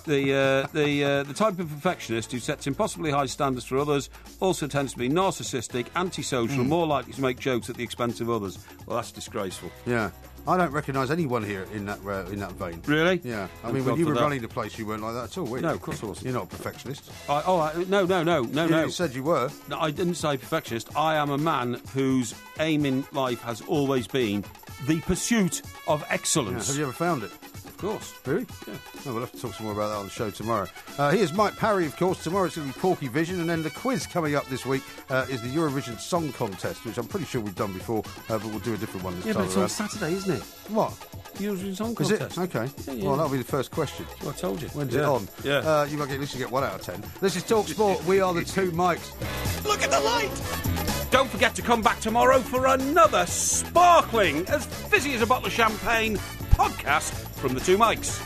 The type of perfectionist who sets impossibly high standards for others also tends to be narcissistic, antisocial, more likely to make jokes at the expense of others. Well, that's disgraceful. Yeah. I don't recognise anyone here in that vein. Really? Yeah. I mean, when you were running the place, you weren't like that at all, were you? No, of course I wasn't. You're not a perfectionist. No. You said you were. No, I didn't say perfectionist. I am a man whose aim in life has always been the pursuit of excellence. Yeah. Have you ever found it? Of course. Really? Yeah. Oh, we'll have to talk some more about that on the show tomorrow. Here's Mike Parry, of course. Tomorrow it's going to be Porky Vision, and then the quiz coming up this week is the Eurovision Song Contest, which I'm pretty sure we've done before, but we'll do a different one this time. Yeah, but it's on Saturday, isn't it? What? Eurovision Song Contest. Is it? Okay. Yeah. Well, that'll be the first question. Well, I told you. When's it on? Yeah. You might at least get 1 out of 10. This is TalkSport. We are the two mics. Look at the light! Don't forget to come back tomorrow for another sparkling, as fizzy as a bottle of champagne, podcast from the two mics.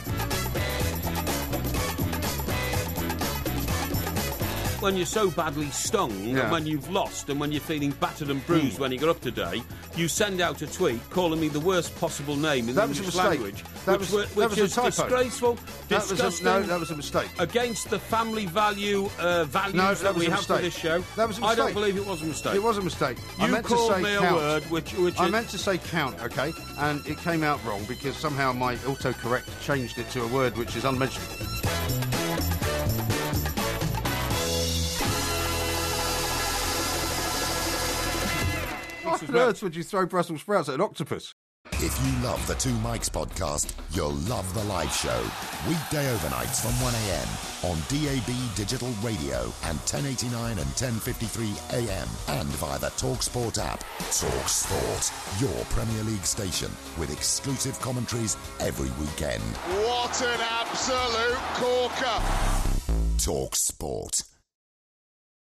When you're so badly stung, and when you've lost, and when you're feeling battered and bruised when you get up today, you send out a tweet calling me the worst possible name in the English language. That was a typo. Disgraceful, disgusting. That was a mistake. Against the family values that we have for this show. That was a mistake. I don't believe it was a mistake. It was a mistake. You called me a word which I meant to say count, okay? And it came out wrong because somehow my autocorrect changed it to a word which is unmentionable. What on earth would you throw Brussels sprouts at an octopus? If you love the Two Mics podcast, you'll love the live show. Weekday overnights from 1 a.m. on DAB Digital Radio and 1089 and 1053 AM and via the TalkSport app. TalkSport, your Premier League station, with exclusive commentaries every weekend. What an absolute corker! TalkSport.